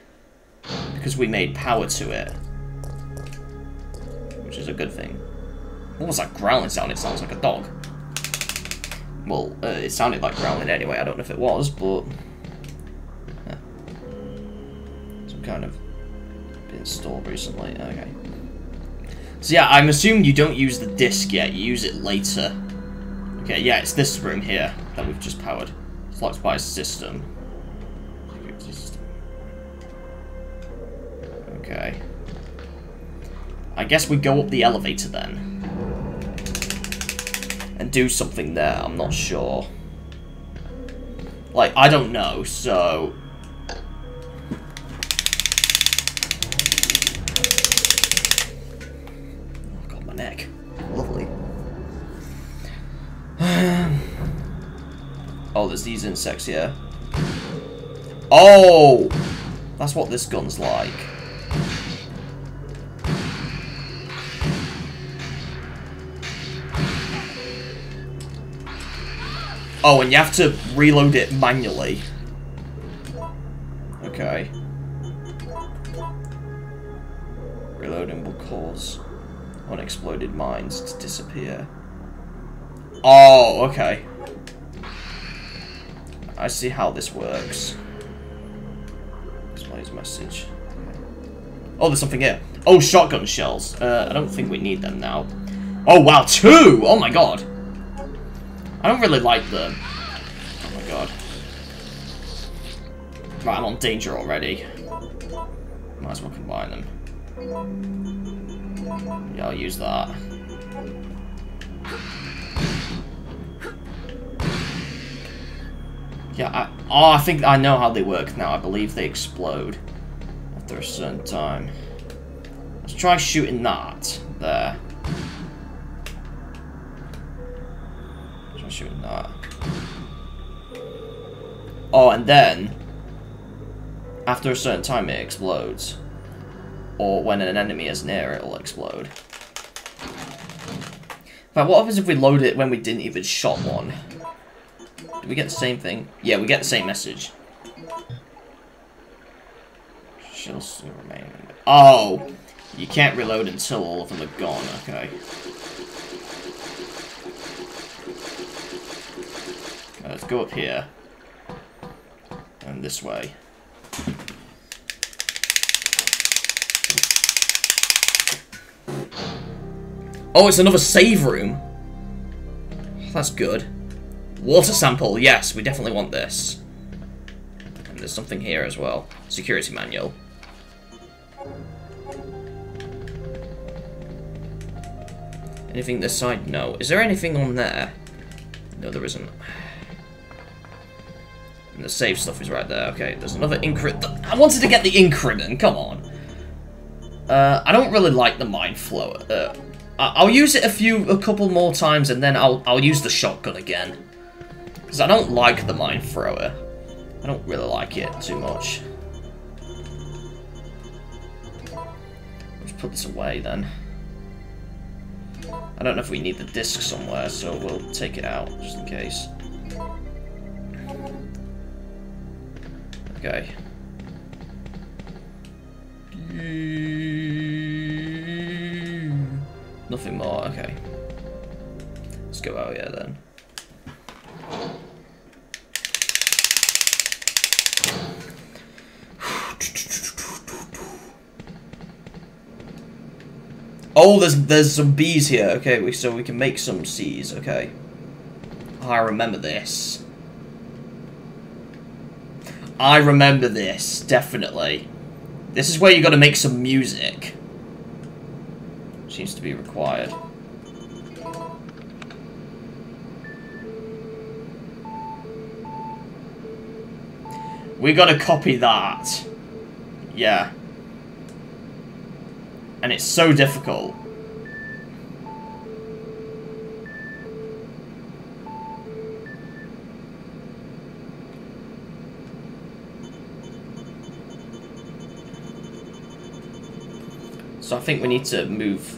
Because we made power to it. Which is a good thing. What was that growling sound? It sounds like a dog. Well, it sounded like growling anyway. I don't know if it was, but... Some kind of... been stored recently. Okay. So yeah, I'm assuming you don't use the disc yet. You use it later. Okay, yeah, it's this room here that we've just powered. It's locked by a system. Okay. I guess we go up the elevator then. And do something there, I'm not sure. Like, I don't know, so... Oh god, my neck. Lovely. Oh, there's these insects here. Oh! That's what this gun's like. Oh, and you have to reload it manually. Okay. Reloading will cause unexploded mines to disappear. Oh, okay. I see how this works. Displays message. Oh, there's something here. Oh, shotgun shells. I don't think we need them now. Oh, wow, 2! Oh my god. I don't really like them. Oh my god. Right, I'm on danger already. Might as well combine them. Yeah, I'll use that. Yeah, I think I know how they work now. I believe they explode after a certain time. Let's try shooting that there. Try shooting that. Oh, and then after a certain time, it explodes, or when an enemy is near, it'll explode. But what happens if we load it when we didn't even shot one? Do we get the same thing? Yeah, we get the same message. She'll still remain. Oh! You can't reload until all of them are gone, okay. Let's go up here. And this way. Oh, it's another save room! That's good. Water sample, yes, we definitely want this. And there's something here as well. Security manual. Anything this side? No. Is there anything on there? No, there isn't. And the save stuff is right there. Okay, there's another increment. I wanted to get the increment, come on. I don't really like the mind flow. I'll use it a couple more times, and then I'll use the shotgun again. Because I don't like the mine thrower. I don't really like it too much. Let's put this away then. I don't know if we need the disc somewhere, so we'll take it out just in case. Okay. Nothing more, okay. Let's go out here then. Oh, there's some bees here. Okay, so we can make some C's. Okay. I remember this. I remember this, definitely. This is where you gotta make some music. Seems to be required. We gotta copy that. Yeah. And it's so difficult. So I think we need to move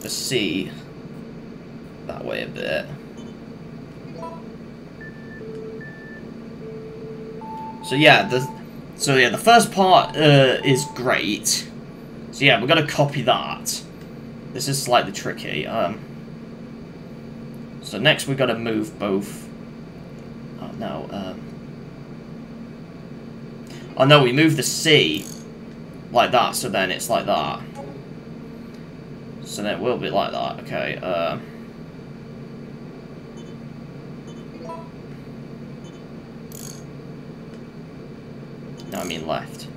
the C that way a bit. So yeah, the first part is great. So yeah, we're gonna copy that. This is slightly tricky. So next we're gonna move both. Oh no. Oh no, we move the C like that. So then it's like that. So then it will be like that. Okay. No, I mean left.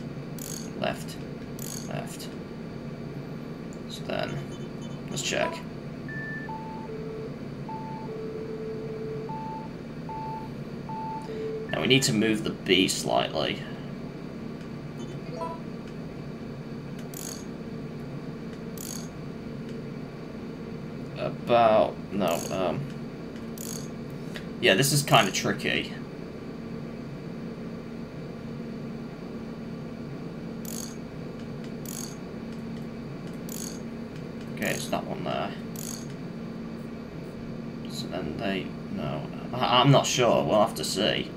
Left. Left. So then, let's check. Now we need to move the B slightly. About, no, yeah, this is kind of tricky. Okay, it's that one there. So then they... No. I'm not sure. We'll have to see.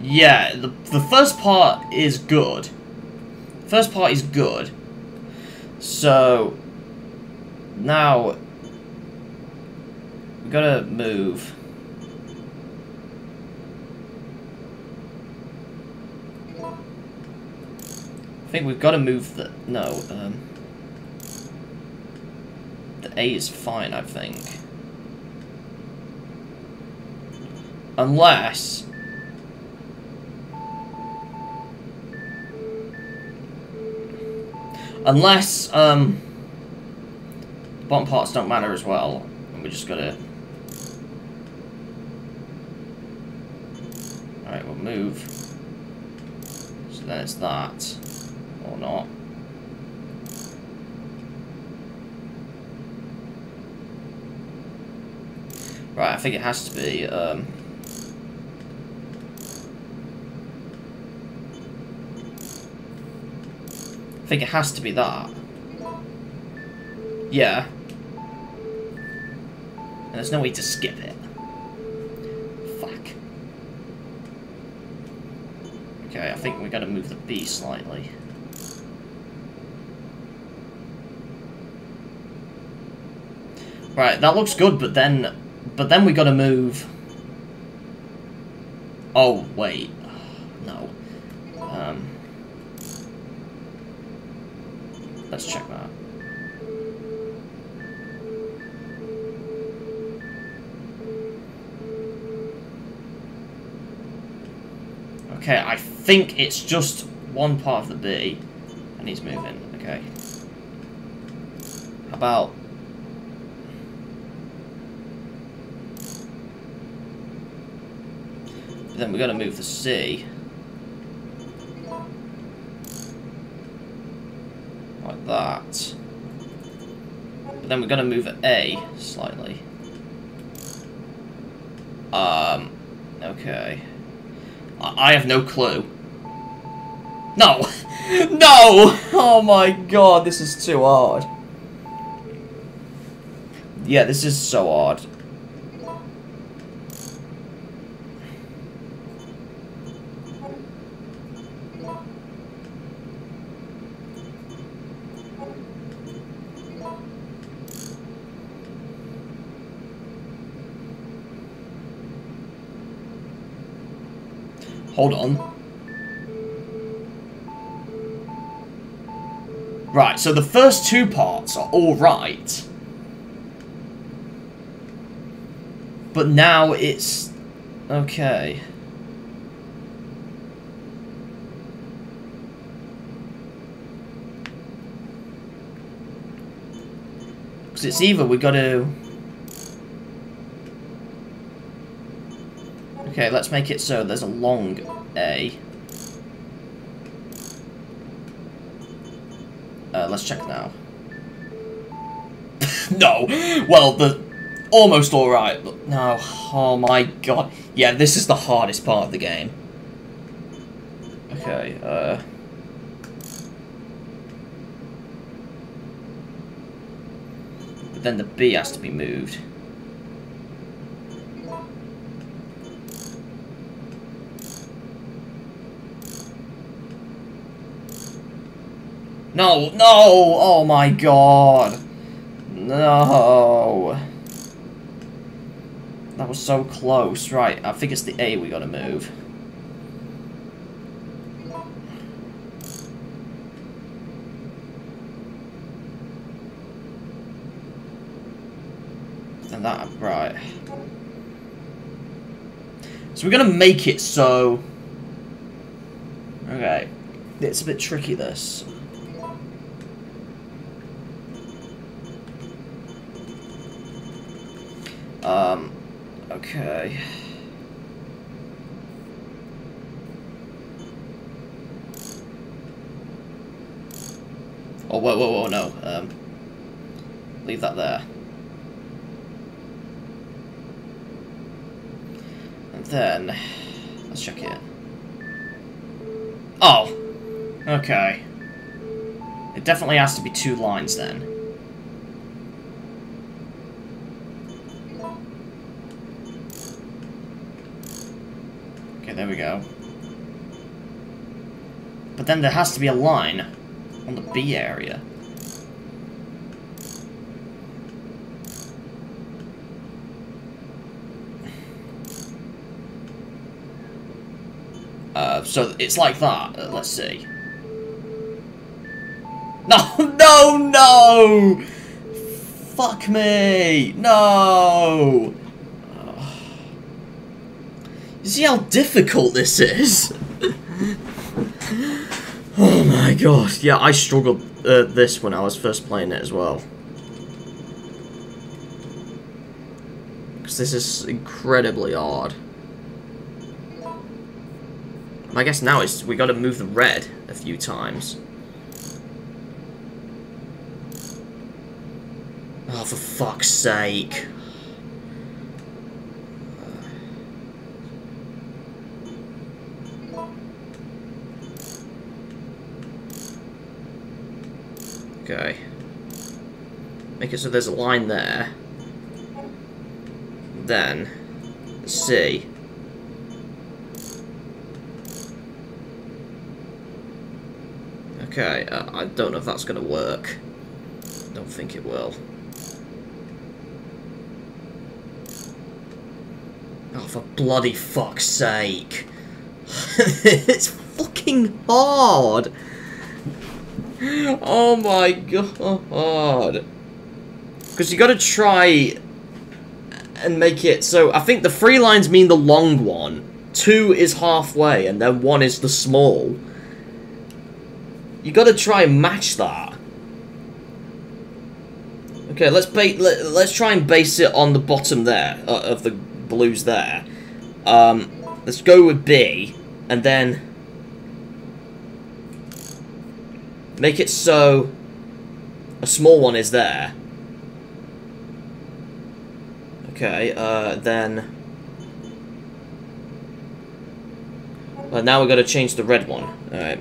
Yeah, the first part is good. First part is good. So... Now... We've got to move... I think we've got to move the... No, the A is fine, I think. Unless... Unless, the bottom parts don't matter as well. And we just got to... Alright, we'll move. So then it's that. Or not. Right, I think it has to be, I think it has to be that. Yeah. And there's no way to skip it. Fuck. Okay, I think we gotta move the B slightly. Right, that looks good, but then we gotta move. Oh wait, no. Let's check that. Okay, I think it's just one part of the B, and he's moving. Okay. How about? Then we're gonna move the C like that. But then Then we're going to move A slightly. Okay. I have no clue. No! No! Oh my god, this is too hard. Yeah, this is so hard. Hold on. Right, so the first two parts are all right. But now it's... okay. Because it's either we got to... okay, let's make it so there's a long A. Let's check now. No! Well, the... almost alright. No. Oh my god. Yeah, this is the hardest part of the game. Okay, but then the B has to be moved. No, no! Oh my god! No! That was so close. Right, I think it's the A we gotta move. And that, right. So we're gonna make it so... okay. It's a bit tricky, this. Okay. Oh, whoa, whoa, whoa, no. Leave that there. And then... let's check it. Oh! Okay. It definitely has to be two lines then. There we go. But then there has to be a line on the B area. So it's like that. Let's see. No, no, no! Fuck me! No! You see how difficult this is? Oh my god. Yeah, I struggled this when I was first playing it as well. Because this is incredibly hard. And I guess now it's we gotta move the red a few times. Oh, for fuck's sake. Okay. Make it so there's a line there. Then, let's see. Okay, I don't know if that's going to work. Don't think it will. Oh, for bloody fuck's sake. It's fucking hard. Oh my god. Because you gotta try and make it so I think the three lines mean the long one. Two is halfway and then one is the small. You gotta try and match that. Okay, let's try and base it on the bottom there of the blues there. Let's go with B and then make it so a small one is there, Okay, then... Well, now we gotta change the red one. Alright.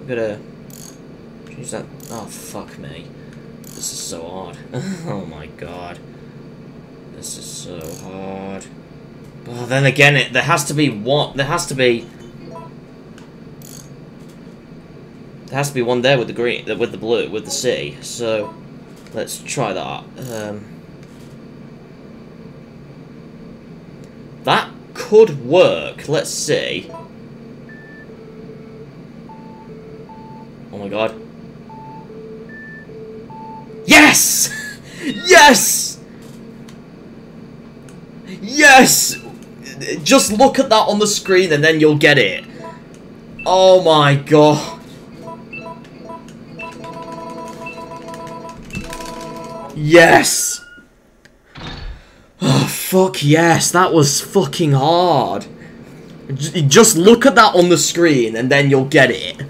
We gotta... change that... Oh, fuck me. This is so hard. Oh my god. This is so hard. But then again, there has to be one... There has to be... There has to be one there with the green, with the blue, with the C. So, let's try that. That could work. Let's see. Oh my god! Yes, yes, yes! Just look at that on the screen, and then you'll get it. Oh my god! Yes! Oh, fuck yes, that was fucking hard. Just look at that on the screen and then you'll get it.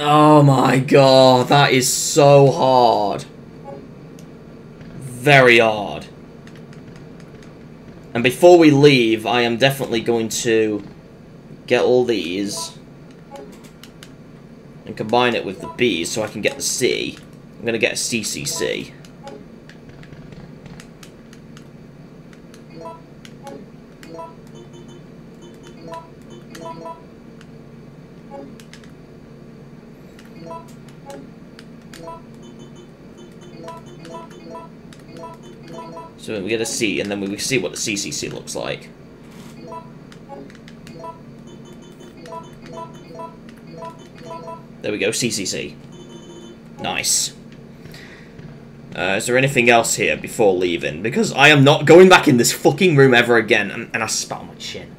Oh my god, that is so hard. Very hard. And before we leave, I am definitely going to get all these and combine it with the B's so I can get the C. I'm gonna get a CCC. So we get a C, and then we see what the CCC looks like. There we go, CCC. Nice. Is there anything else here before leaving? Because I am not going back in this fucking room ever again. And I spat on my chin.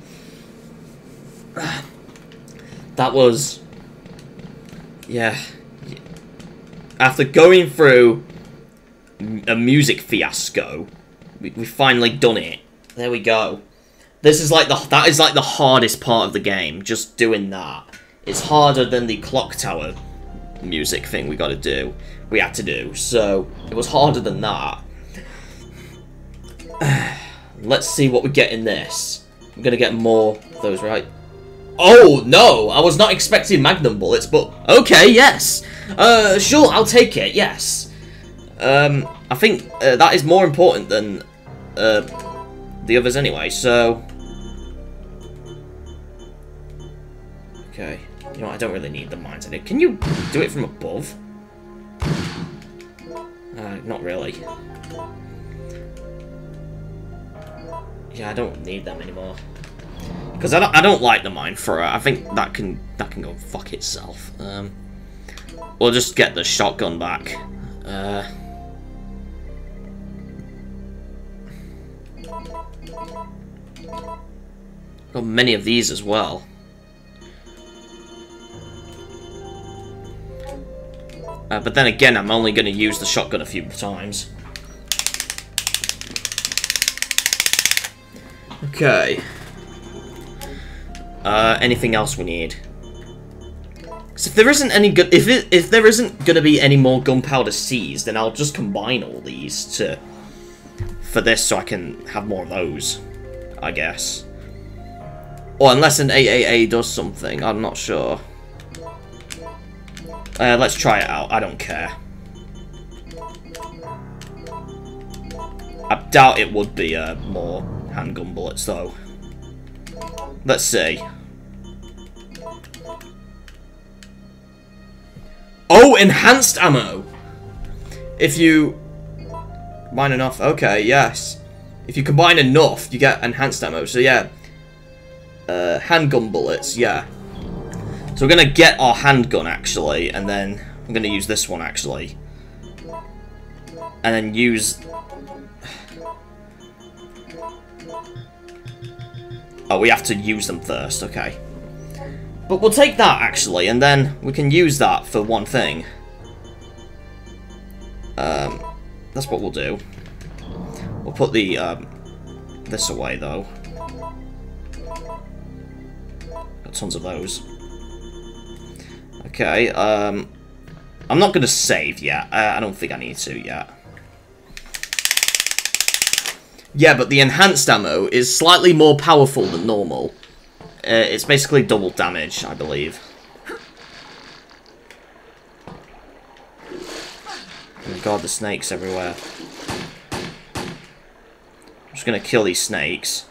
That was... Yeah. After going through a music fiasco, we finally done it. There we go. This is like that is like the hardest part of the game. Just doing that. It's harder than the Clock Tower music thing we had to do, so it was harder than that. Let's see what we get in this. I'm gonna get more of those, right? Oh no, I was not expecting magnum bullets, but okay, yes, sure, I'll take it. Yes, I think that is more important than the others anyway, so okay. You know what, I don't really need the mines in it. Can you do it from above? Not really. Yeah, I don't need them anymore. Because I don't like the mine thrower. I think that can go fuck itself. We'll just get the shotgun back. Got many of these as well. But then again, I'm only going to use the shotgun a few times. Okay. Anything else we need? Because if there isn't any good, if there isn't going to be any more gunpowder C's, then I'll just combine all these for this, so I can have more of those, I guess. Or unless an AAA does something, I'm not sure. Let's try it out. I don't care. I doubt it would be more handgun bullets, though. Let's see. Oh, enhanced ammo! If you combine enough... Okay, yes. If you combine enough, you get enhanced ammo. So, yeah. Handgun bullets, yeah. So we're going to get our handgun, actually, and then I'm going to use this one, actually. And then use... Oh, we have to use them first, okay. But we'll take that, actually, and then we can use that for one thing. That's what we'll do. We'll put the, this away, though. Got tons of those. Okay, I'm not going to save yet. I don't think I need to yet. Yeah, but the enhanced ammo is slightly more powerful than normal. It's basically double damage, I believe. Oh my god, the snakes everywhere. I'm just going to kill these snakes.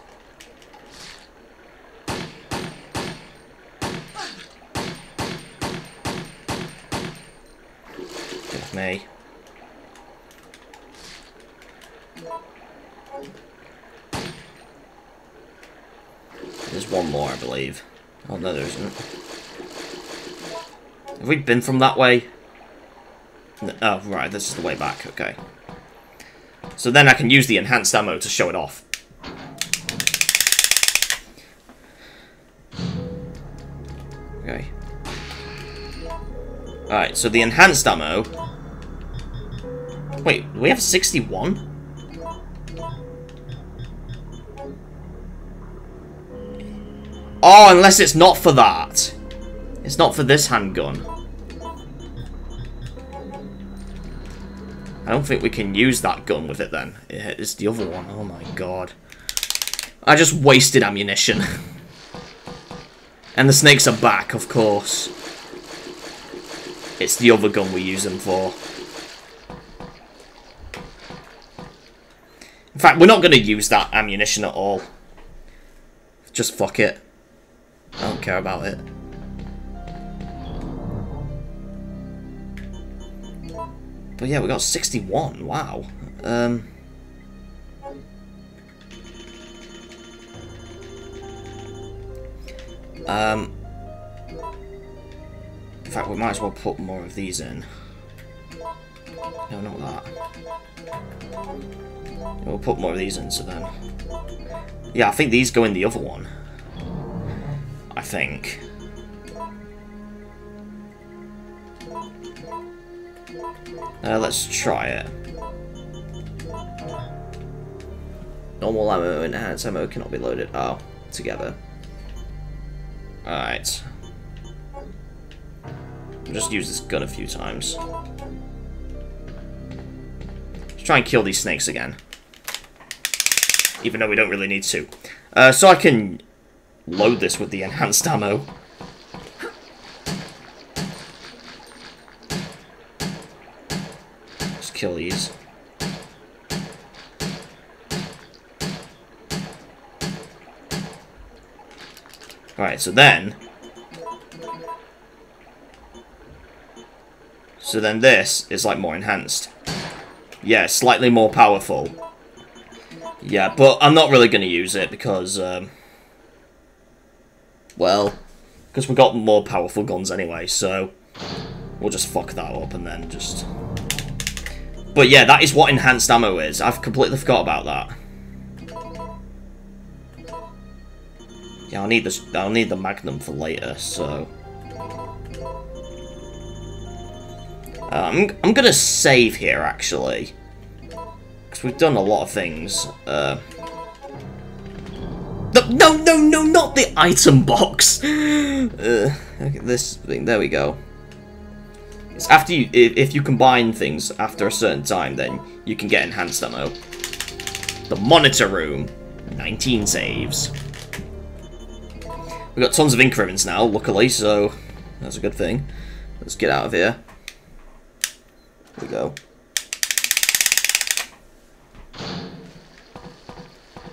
With me. There's one more, I believe. Oh, no, there isn't. Have we been from that way? No, oh, right, this is the way back, okay. So then I can use the enhanced ammo to show it off. Okay. Alright, so the enhanced ammo... Wait, we have 61? Oh, unless it's not for that. It's not for this handgun. I don't think we can use that gun with it then. It's the other one. Oh my god. I just wasted ammunition. And the snakes are back, of course. It's the other gun we use them for. In fact, we're not going to use that ammunition at all. Just fuck it. I don't care about it. But yeah, we got 61. Wow. In fact, we might as well put more of these in. No, not that. We'll put more of these in, so then... Yeah, I think these go in the other one. I think. Let's try it. Normal ammo and enhanced ammo cannot be loaded. Oh, together. Alright. I'll just use this gun a few times. Let's try and kill these snakes again. Even though we don't really need to. So I can... load this with the enhanced ammo. Just kill these. Alright, so then... So then this is like more enhanced. Yeah, slightly more powerful. Yeah, but I'm not really going to use it because... Well, because we got more powerful guns anyway, so we'll just fuck that up and then just... But yeah, that is what enhanced ammo is. I've completely forgot about that. Yeah, I'll need this. I'll need the Magnum for later, so... I'm gonna save here, actually. Because we've done a lot of things. No, no, no, not the item box! Okay, this thing, there we go. It's after you, if you combine things after a certain time, then you can get enhanced ammo. The monitor room, 19 saves. We've got tons of increments now, luckily, so that's a good thing. Let's get out of here. Here we go.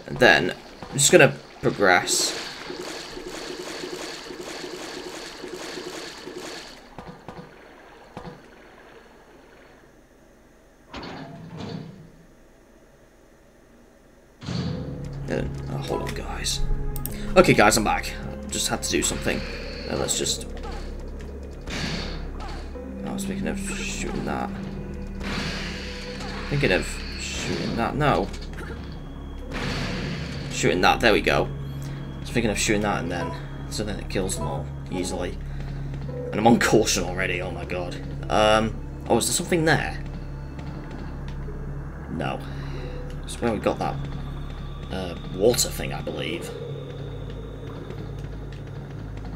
And then, I'm just gonna... progress. Oh, hold on, guys. Okay, guys, I'm back. I just had to do something. Let's just... I was thinking of shooting that. Thinking of shooting that. No. Shooting that, there we go. I was thinking of shooting that and then... So then it kills them all, easily. And I'm on caution already, oh my god. Oh, is there something there? No. That's where we got that... water thing, I believe.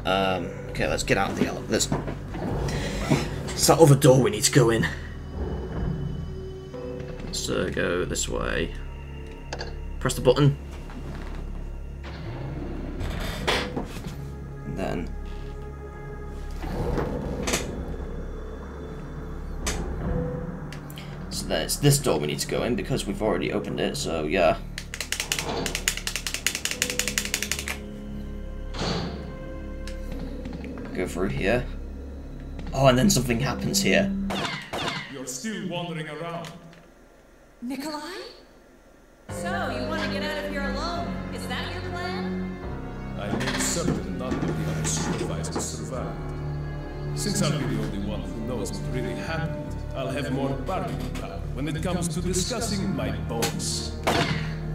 Okay, let's get out of the... Let's... It's that other door we need to go in. Let's go this way. Press the button. And then... so that's this door we need to go in because we've already opened it, so yeah. Go through here. Oh, and then something happens here. You're still wandering around. Nikolai? So, you want to get out of here alone? Is that your plan? I made certain not to be unsupervised to survive. Since I'll be the only one who knows what really happened, I'll have more bargaining power when it comes to discussing my bones.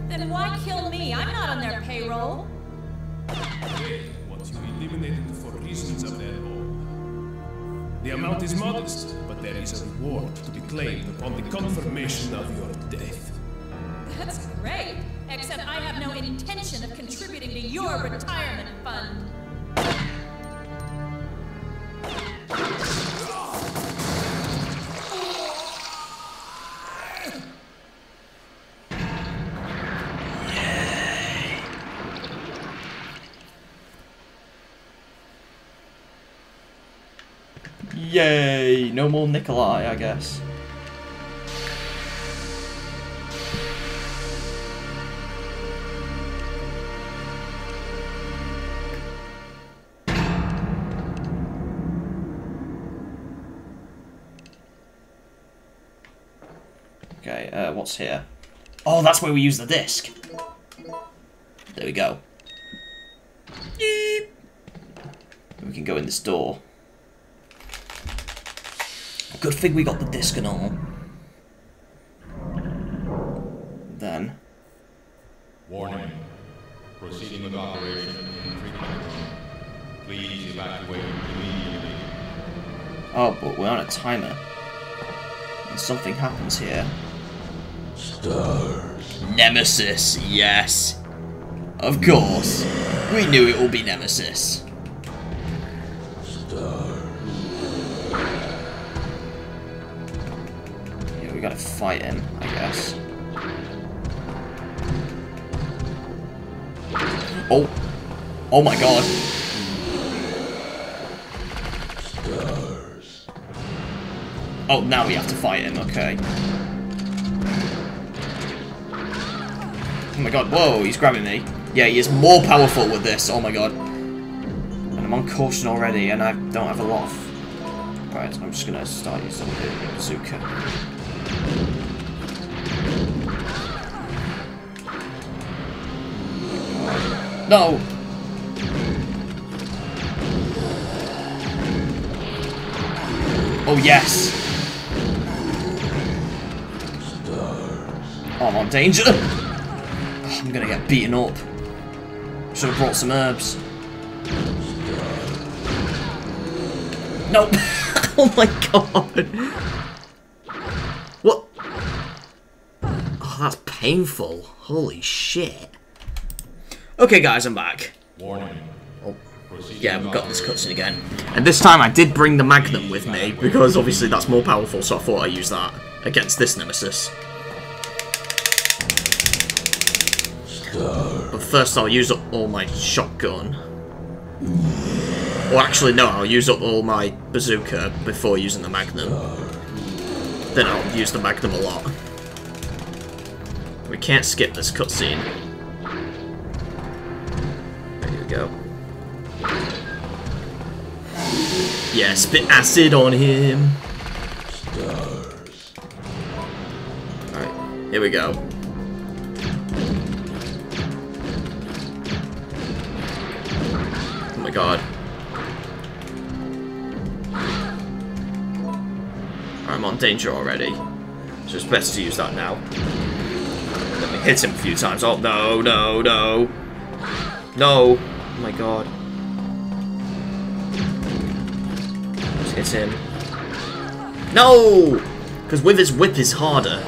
Then why kill me? I'm not on their payroll. They want you eliminated for reasons of their own. The amount is modest, but there is a reward to be claimed upon the confirmation of your death. That's great, except I have no intention of contributing to your retirement fund. Yay! No more Nikolai, I guess. Okay, what's here? Oh, that's where we use the disc! There we go. Yeep. We can go in this door. Good thing we got the disc and all. Then. Warning. Proceeding with operation in 3 minutes. Please evacuate immediately. Oh, but we're on a timer. And something happens here. Stars. Nemesis, yes. Of course. We knew it would be Nemesis. We gotta fight him, I guess. Oh! Oh my god! Stars. Oh, now we have to fight him, okay. Oh my god, whoa, he's grabbing me. Yeah, he is more powerful with this, oh my god. And I'm on caution already, and I don't have a lot of... Right, I'm just gonna start using the bazooka. No! Oh, yes! Oh, I'm on danger! Oh, I'm gonna get beaten up. Should have brought some herbs. No! Oh my god! What? Oh, that's painful. Holy shit. Okay guys, I'm back. Warning. Oh. Yeah, we've got this cutscene again. And this time I did bring the Magnum with me, because obviously that's more powerful, so I thought I'd use that against this Nemesis. But first I'll use up all my shotgun. Or actually no, I'll use up all my bazooka before using the Magnum. Then I'll use the Magnum a lot. We can't skip this cutscene. Go. Yeah, spit acid on him. Stars. Alright, here we go. Oh my god. I'm on danger already. So it's best to use that now. Let me hit him a few times. Oh, no, no, no. No. Oh my god. Just hit him. No! Because with his whip is harder.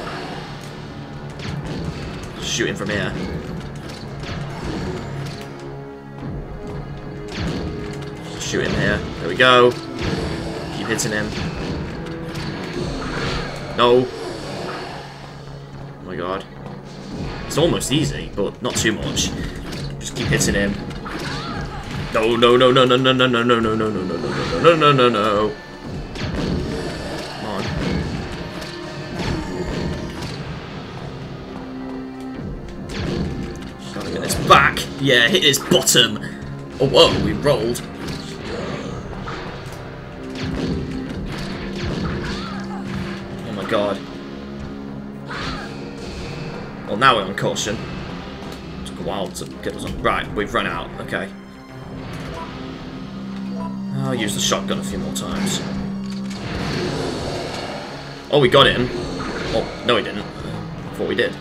Shoot him from here. Shoot him here. There we go. Keep hitting him. No. Oh my god. It's almost easy, but not too much. Just keep hitting him. No, no, no, no, no, no, no, no, no, no, no, no, no, no, no, no, no. Come on. Just gotta get this back. Yeah, hit his bottom. Oh, whoa, we rolled. Oh my god. Well, now we're on caution. Took a while to get us on. Right, we've run out. Okay. I'll use the shotgun a few more times. Oh, we got him. Oh, no, he didn't. I thought we did.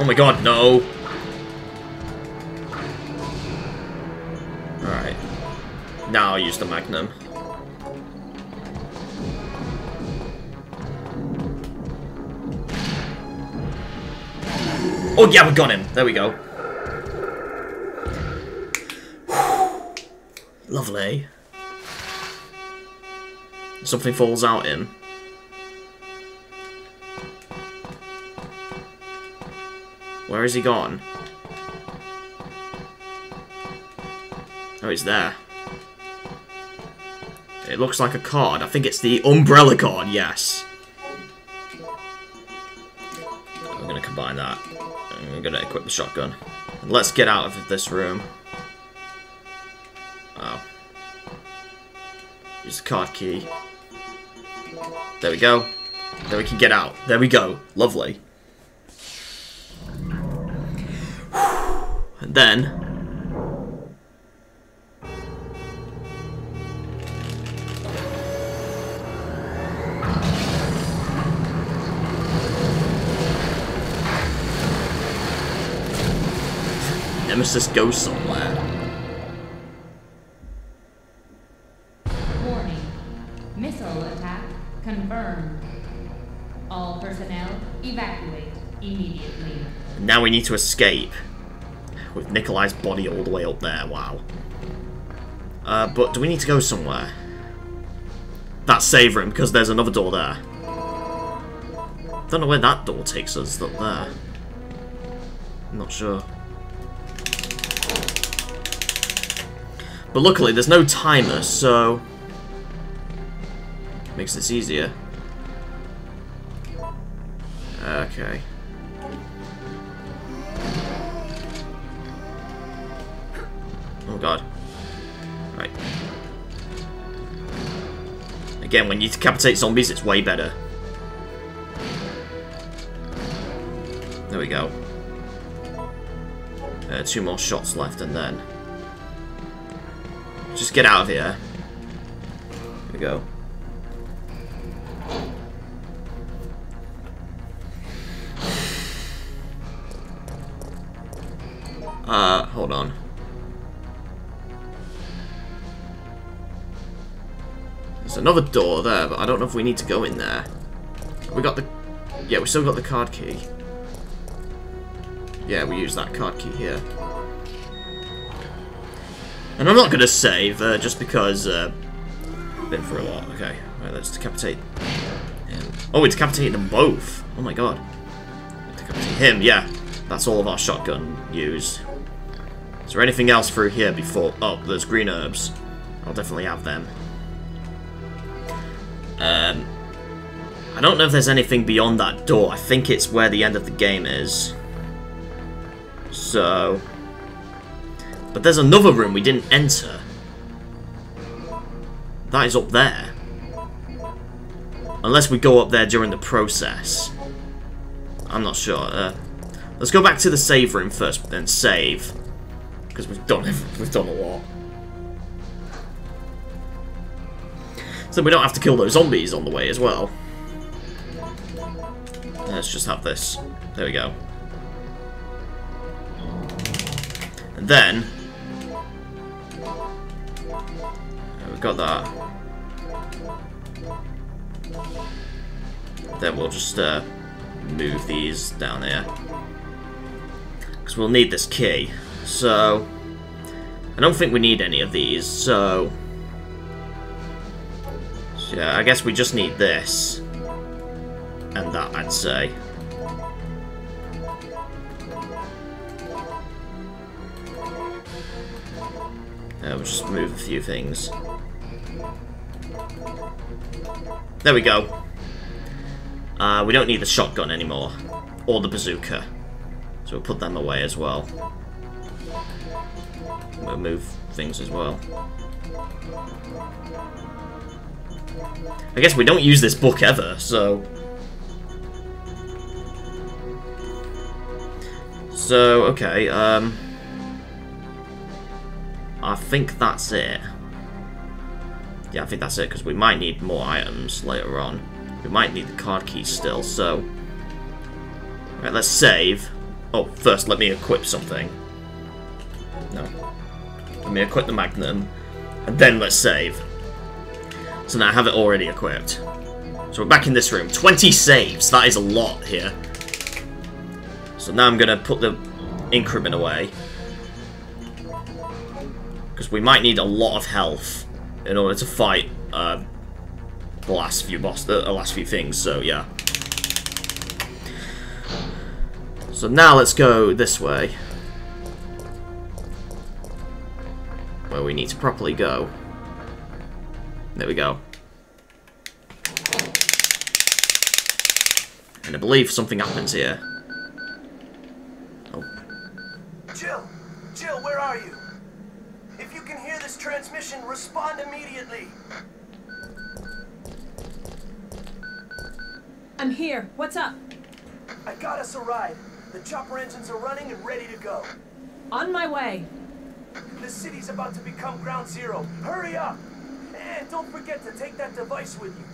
Oh my god, no! Alright. Now I'll use the Magnum. Oh yeah, we got him. There we go. Lovely. Something falls out him. Where is he gone? Oh, he's there. It looks like a card. I think it's the Umbrella card, yes. I'm gonna combine that. I'm gonna equip the shotgun. And let's get out of this room. Oh. Use the card key. There we go. Then we can get out. There we go. Lovely. And then... Nemesis goes somewhere. Warning. Missile attack confirmed. All personnel evacuate immediately. Now we need to escape. With Nikolai's body all the way up there, wow. But do we need to go somewhere? That's save room, because there's another door there. Don't know where that door takes us, up there. I'm not sure. But luckily, there's no timer, so... makes this easier. Okay. Oh god. Right. Again, when you decapitate zombies, it's way better. There we go. Two more shots left, and then... just get out of here. Here we go. Hold on. There's another door there, but I don't know if we need to go in there. We got the... yeah, we still got the card key. Yeah, we use that card key here. And I'm not going to save, just because, been for a lot. Okay, right, let's decapitate him. Oh, we decapitated them both. Oh my god. Decapitate him, yeah. That's all of our shotgun use. Is there anything else through here before... oh, there's green herbs. I'll definitely have them. I don't know if there's anything beyond that door. I think it's where the end of the game is. So... but there's another room we didn't enter. That is up there. Unless we go up there during the process. I'm not sure. Let's go back to the save room first and save. Because we've done a lot. So we don't have to kill those zombies on the way as well. Let's just have this. There we go. And then... we've got that. Then we'll just move these down here. Because we'll need this key. So, I don't think we need any of these, so... yeah, I guess we just need this. And that, I'd say. We'll just move a few things. There we go. We don't need the shotgun anymore. Or the bazooka. So we'll put them away as well. We'll move things as well. I guess we don't use this book ever, so... so, okay, I think that's it. Yeah, I think that's it, because we might need more items later on. We might need the card key still, so... right, let's save. Oh, first, let me equip something. No. Let me equip the Magnum, and then let's save. So now I have it already equipped. So we're back in this room. 20 saves! That is a lot here. So now I'm going to put the increment away. Because we might need a lot of health in order to fight the last few things, so yeah. So now let's go this way. Where we need to properly go. There we go. And I believe something happens here. Oh. Jill, where are you? If you can hear this transmission, respond immediately. I'm here. What's up? I got us a ride. The chopper engines are running and ready to go. On my way. The city's about to become ground zero. Hurry up! And don't forget to take that device with you.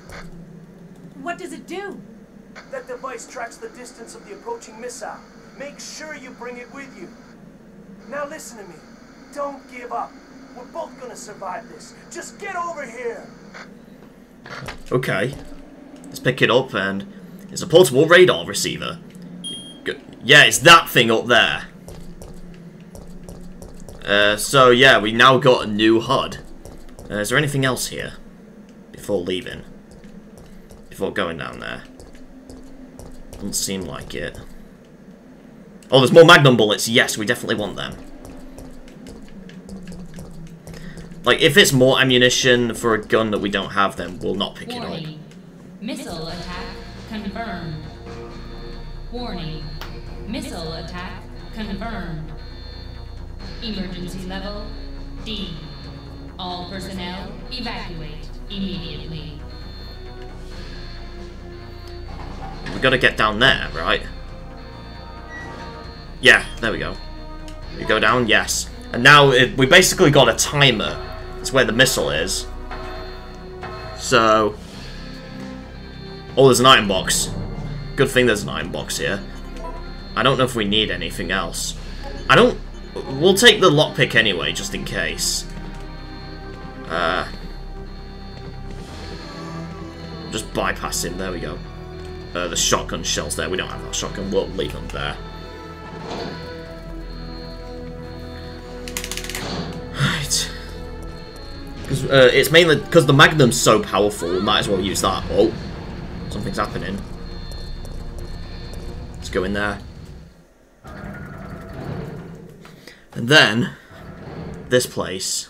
What does it do? That device tracks the distance of the approaching missile. Make sure you bring it with you. Now listen to me. Don't give up. We're both gonna survive this. Just get over here! Okay. Let's pick it up and... it's a portable radar receiver. Yeah, it's that thing up there. So yeah, we now got a new HUD. Is there anything else here? Before leaving? Before going down there? Doesn't seem like it. Oh, there's more Magnum bullets. Yes, we definitely want them. Like, if it's more ammunition for a gun that we don't have, then we'll not pick it up. Missile attack confirmed. Warning. Missile attack confirmed. Emergency level D. All personnel evacuate immediately. We gotta get down there, right? Yeah, there we go. We go down, yes. And now we basically got a timer. That's where the missile is. So... oh, there's an iron box. Good thing there's an iron box here. I don't know if we need anything else. I don't... we'll take the lockpick anyway, just in case. Just bypass him, there we go. The shotgun shells there, we don't have that shotgun, we'll leave them there. Right. Because it's mainly because the Magnum's so powerful, we might as well use that. Oh, something's happening. Let's go in there. And then, this place...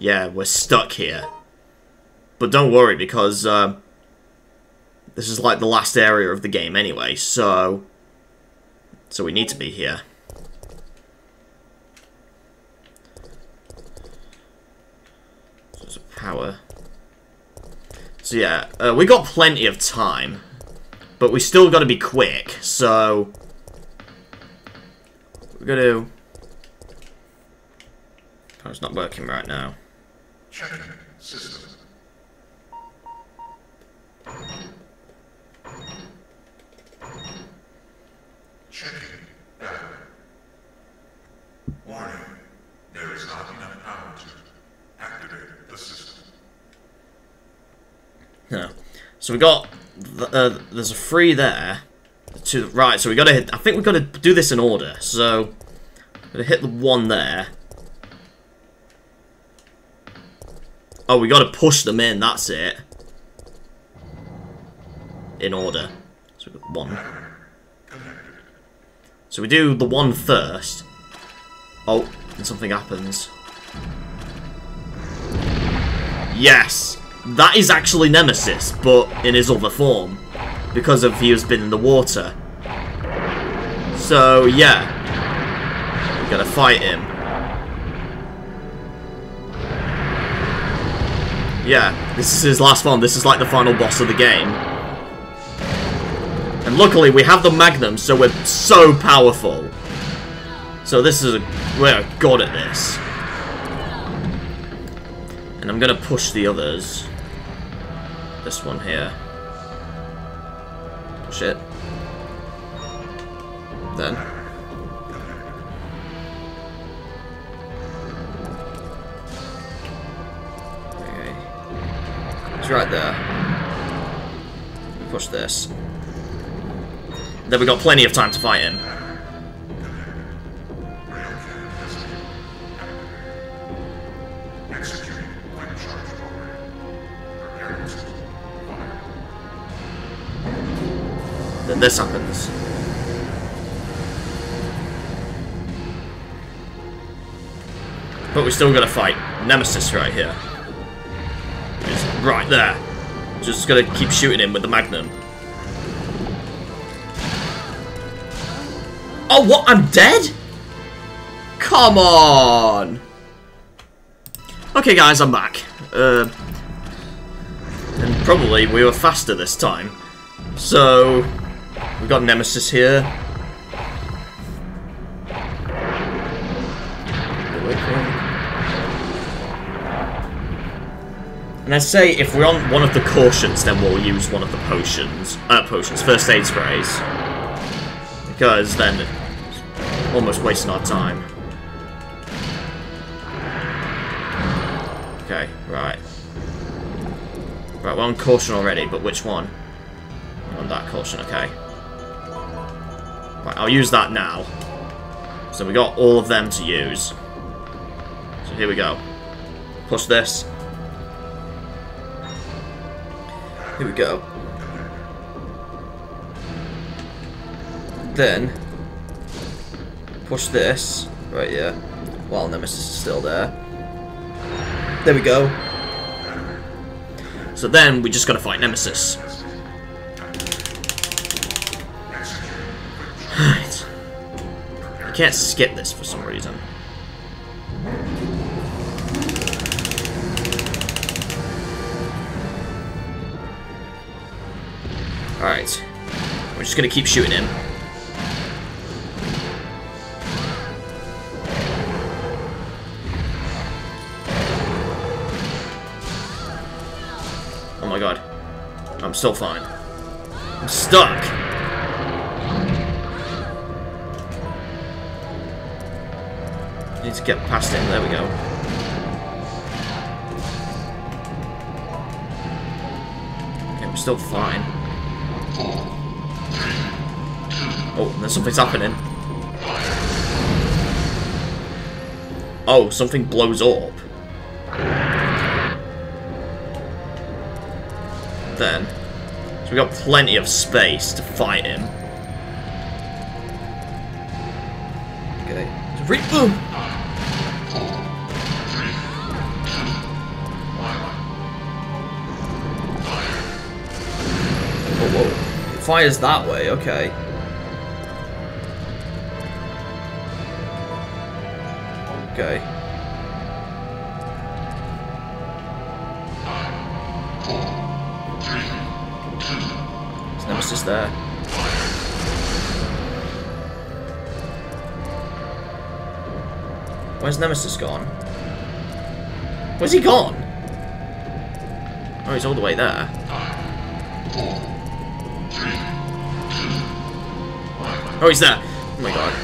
yeah, we're stuck here. But don't worry, because this is like the last area of the game anyway, so... so we need to be here. So there's a power. So yeah, we got plenty of time. But we still gotta be quick, so... we're gonna... oh, it's not working right now. Check system. Checking power. Warning. There is not enough power to activate the system. No. So we got... there's a 3 there. to the right, so we gotta hit, I think we gotta do this in order, so I'm gonna hit the one there. Oh, we gotta push them in, that's it. In order. So we got one. So we do the one first. Oh, and something happens. Yes! That is actually Nemesis, but in his other form. Because of he has been in the water. So, yeah. We gotta fight him. Yeah, this is his last one. This is like the final boss of the game. And luckily, we have the Magnum, so we're so powerful. So this is we're god at this. And I'm gonna push the others. This one here. Push it. Then. Okay. It's right there. Push this. Then we got plenty of time to fight him. Then this happens. But we're still gonna fight Nemesis right here. It's right there. Just gonna keep shooting him with the Magnum. Oh, what? I'm dead? Come on! Okay, guys, I'm back. And probably we were faster this time. So, we've got Nemesis here. And I say, if we're on one of the cautions, then we'll use one of the potions. First aid sprays. Because then it's almost wasting our time. Okay, right. Right, we're on caution already, but which one? We're on that caution, okay. Right, I'll use that now. So we got all of them to use. So here we go. Push this. Here we go. Then push this right here while Nemesis is still there. There we go. So then we just gotta fight Nemesis. Right. I can't skip this for some reason. Alright. We're just gonna keep shooting him. Oh my god. I'm still fine. I'm stuck! I need to get past him. There we go. Okay, I'm still fine. Oh, there's something's happening. Oh, something blows up. Then. So we got plenty of space to fight him. Okay. Boom! Oh, whoa. It fires that way, okay. Okay. Nemesis there. Where's Nemesis gone? Where's he gone? Oh, he's all the way there. Oh, he's there. Oh my god.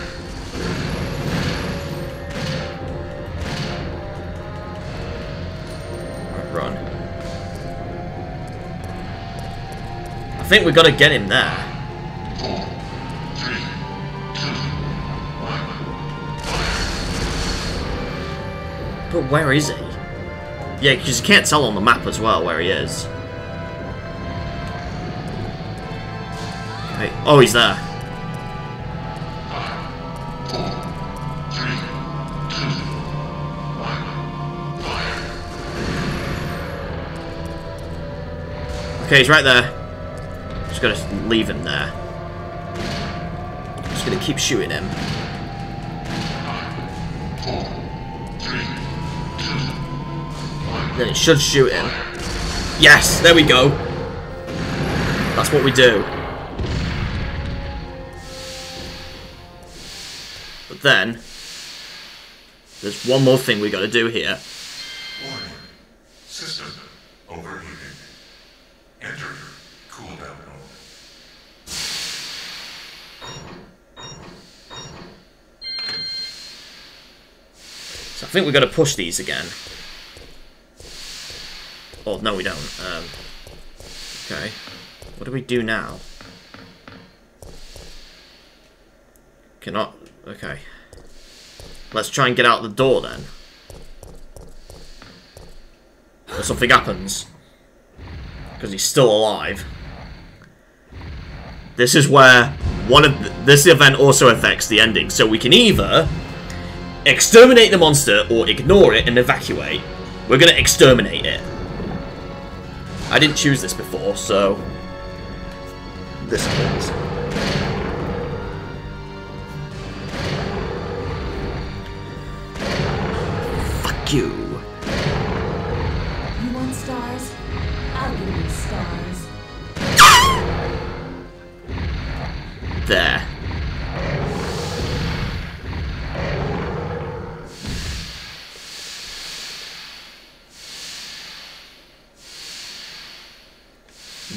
I think we gotta get him there. But where is he? Yeah, because you can't tell on the map as well where he is. Okay. Oh, he's there. Okay, he's right there. Just gotta leave him there. Just gonna keep shooting him. 5, 4, 3, 2, 1. Then it should shoot him. Yes, there we go. That's what we do. But then, there's one more thing we gotta do here. Warning. System overheating. Enter cooldown mode. So I think we've got to push these again. Oh, no we don't. Okay. What do we do now? Cannot... Okay. Let's try and get out the door then. Or something happens. Because he's still alive. This is where one of this event also affects the ending. So we can either exterminate the monster or ignore it and evacuate. We're going to exterminate it. I didn't choose this before, so this happens. Fuck you. You want stars? I'll give you stars. There.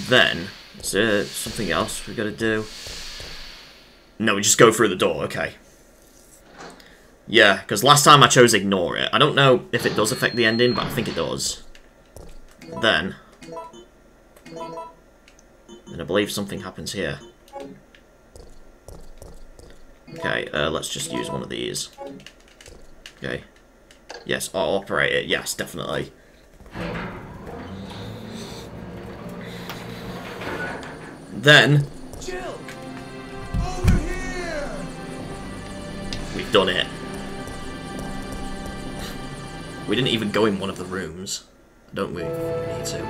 Then, is there something else we gotta do? No, we just go through the door, okay. Yeah, because last time I chose ignore it. I don't know if it does affect the ending, but I think it does. Then. And I believe something happens here. Okay, let's just use one of these. Okay. Yes, I'll operate it. Yes, definitely. Then Jill, over here. We've done it. We didn't even go in one of the rooms. Don't we need to?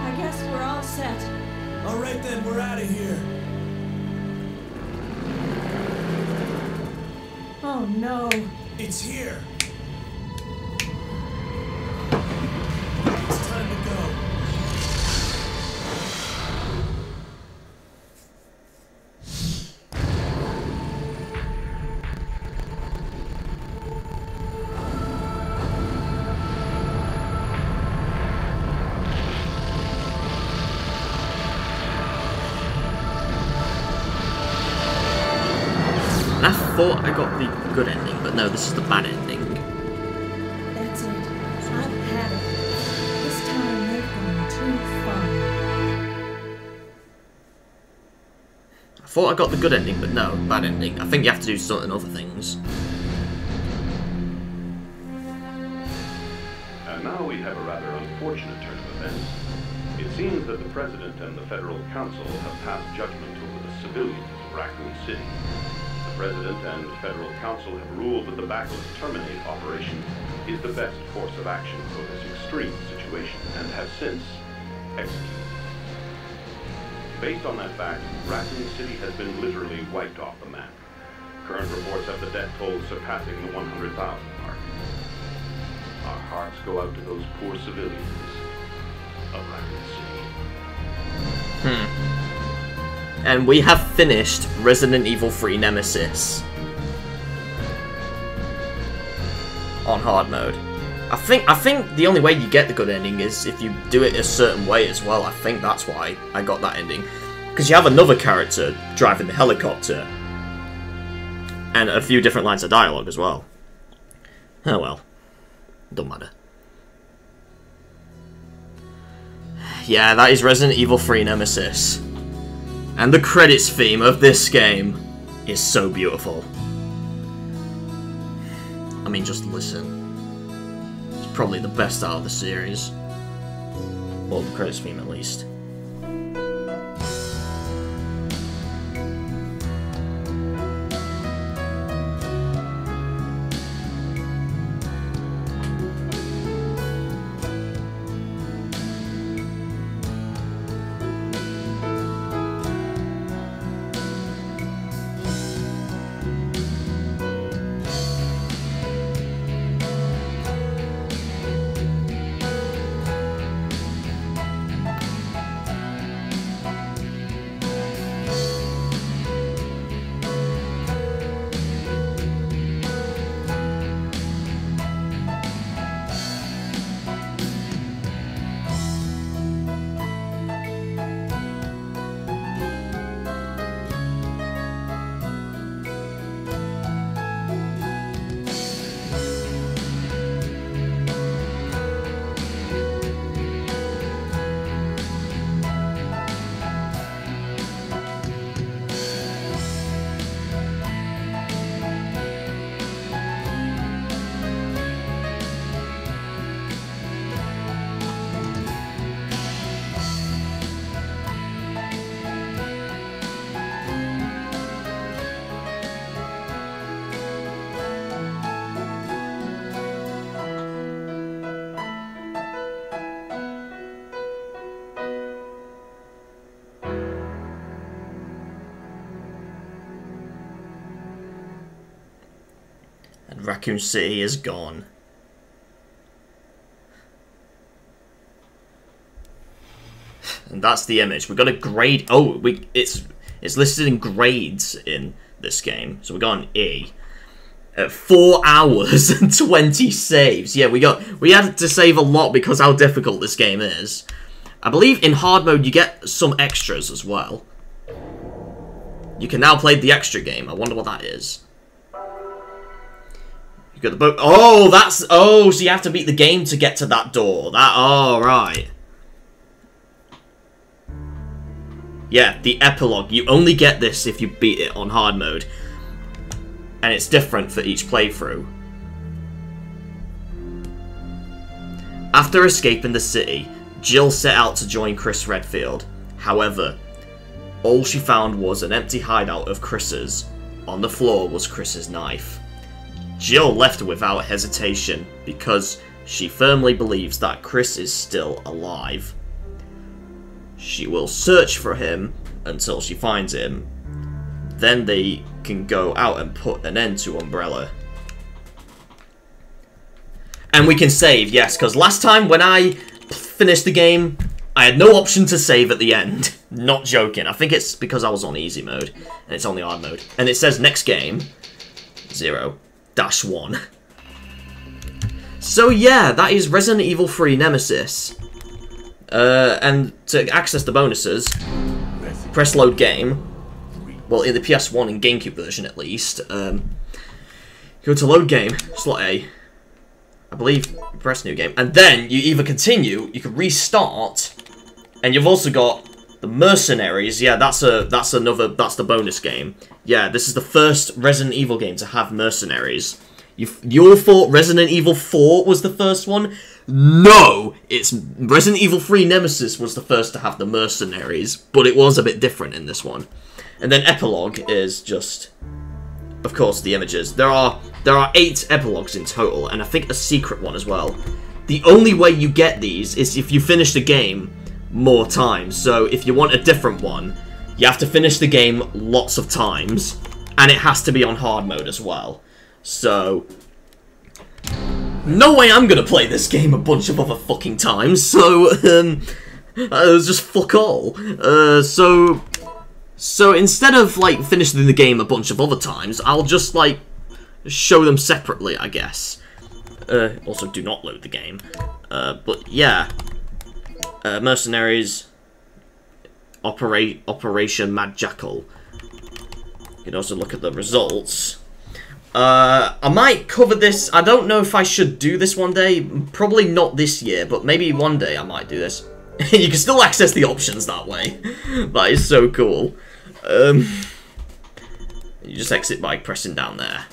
I guess we're all set. Alright then, we're out of here. Oh no. It's here. It's time to go. I thought I got the good ending, but no, this is the bad ending. That's it. I've had it. This time they've gone too far. I thought I got the good ending, but no, bad ending. I think you have to do certain other things. And now we have a rather unfortunate turn of events. It seems that the President and the Federal Council have passed judgment over the civilians of Raccoon City. The President and Federal Council have ruled that the battle to terminate operations is the best course of action for this extreme situation and have since executed. Based on that fact, Raccoon City has been literally wiped off the map. Current reports have the death toll surpassing the 100,000 mark. Our hearts go out to those poor civilians of Raccoon City. And we have finished Resident Evil 3 Nemesis. On hard mode. I think the only way you get the good ending is if you do it a certain way as well. I think that's why I got that ending. Because you have another character driving the helicopter. And a few different lines of dialogue as well. Oh well. Don't matter. Yeah, that is Resident Evil 3 Nemesis. And the credits theme of this game is so beautiful. I mean, just listen. It's probably the best out of the series. Well, the credits theme at least. Raccoon City is gone. And that's the image. We've got a grade. Oh, it's listed in grades in this game. So we got an E. At 4 hours and 20 saves. Yeah, we had to save a lot because how difficult this game is. I believe in hard mode you get some extras as well. You can now play the extra game. I wonder what that is. You got the boat. Oh, that's. Oh, so you have to beat the game to get to that door. That. Oh, right. Yeah, the epilogue. You only get this if you beat it on hard mode. And it's different for each playthrough. After escaping the city, Jill set out to join Chris Redfield. However, all she found was an empty hideout of Chris's. On the floor was Chris's knife. Jill left without hesitation because she firmly believes that Chris is still alive. She will search for him until she finds him. Then they can go out and put an end to Umbrella. And we can save, yes, because last time when I finished the game, I had no option to save at the end. Not joking. I think it's because I was on easy mode and it's only hard mode. And it says next game, 0-1. So yeah, that is Resident Evil 3 Nemesis. And to access the bonuses, press load game. Well, in the PS1 and GameCube version at least. Go to load game, slot A. I believe, press new game. And then you either continue, you can restart, and you've also got the Mercenaries. Yeah, that's the bonus game. Yeah, this is the first Resident Evil game to have Mercenaries. You all thought Resident Evil 4 was the first one? No! It's Resident Evil 3 Nemesis was the first to have the Mercenaries, but it was a bit different in this one. And then epilogue is just, of course, the images. There are 8 epilogues in total, and I think a secret one as well. The only way you get these is if you finish the game more times, so if you want a different one, you have to finish the game lots of times, and it has to be on hard mode as well. So, no way I'm gonna play this game a bunch of other fucking times, so, just fuck all. So instead of, like, finishing the game a bunch of other times, I'll just, like, show them separately, I guess. Also, do not load the game. But, yeah. Mercenaries, Operation Mad Jackal. You can also look at the results. I might cover this. I don't know if I should do this one day. Probably not this year, but maybe one day I might do this. You can still access the options that way. That is so cool. You just exit by pressing down there.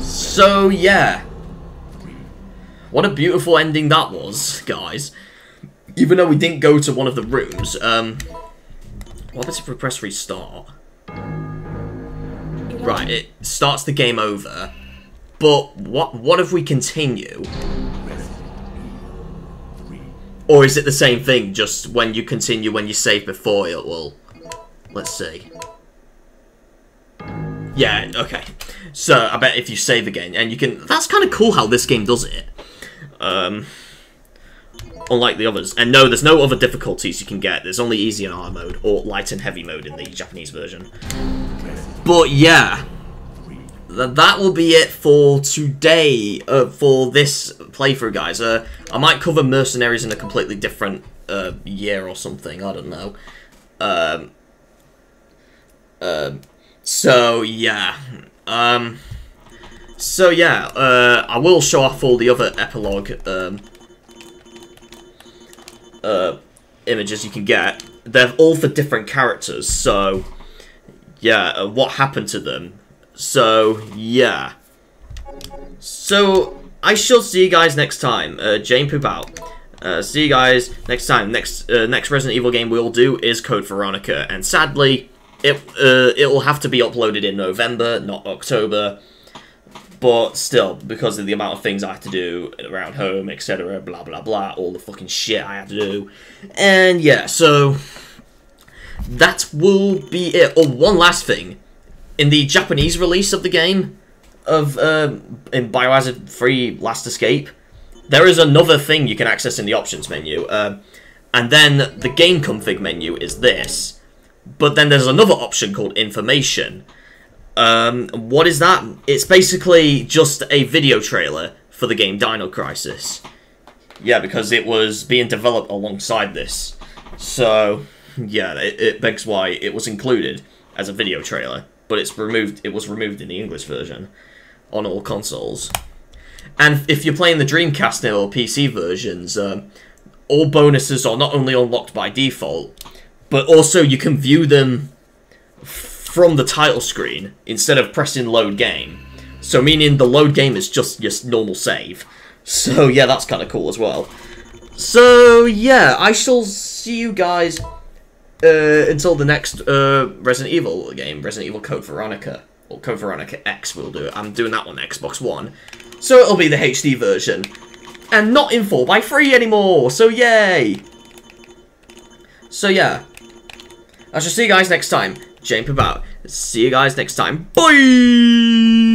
So, yeah. What a beautiful ending that was, guys. Even though we didn't go to one of the rooms, what happens if we press restart? Right, it starts the game over. But what if we continue? Or is it the same thing, just when you continue, when you save before it will... Let's see. Yeah, okay. So, I bet if you save again, and you can... That's kind of cool how this game does it. Unlike the others. And no, there's no other difficulties you can get. There's only easy and hard mode, or light and heavy mode in the Japanese version. But, yeah. That will be it for today, for this playthrough, guys. I might cover Mercenaries in a completely different year or something, I don't know. So, yeah. I will show off all the other epilogue images you can get. They're all for different characters, so, yeah, what happened to them. So, yeah. So, I shall see you guys next time. Jane Poop out. See you guys next time. Next Resident Evil game we'll do is Code Veronica. And sadly, it will have to be uploaded in November, not October. But still, because of the amount of things I have to do around home, etc., blah, blah, blah. All the fucking shit I have to do. And, yeah, so... That will be it. Oh, one last thing. In the Japanese release of the game, in Biohazard 3 Last Escape, there is another thing you can access in the options menu, and then the game config menu is this, but then there's another option called information. What is that? It's basically just a video trailer for the game Dino Crisis. Yeah, because it was being developed alongside this. So, yeah, it begs why it was included as a video trailer. But it's removed. It was removed in the English version on all consoles. And if you're playing the Dreamcast or PC versions, all bonuses are not only unlocked by default, but also you can view them from the title screen instead of pressing load game. So meaning the load game is just your normal save. So yeah, that's kind of cool as well. So yeah, I shall see you guys until the next Resident Evil game, Resident Evil Code Veronica, or Code Veronica X will do it. I'm doing that on Xbox One, so it'll be the HD version, and not in 4x3 anymore, so yay! So yeah, I shall see you guys next time, Jane Poop out, see you guys next time, bye!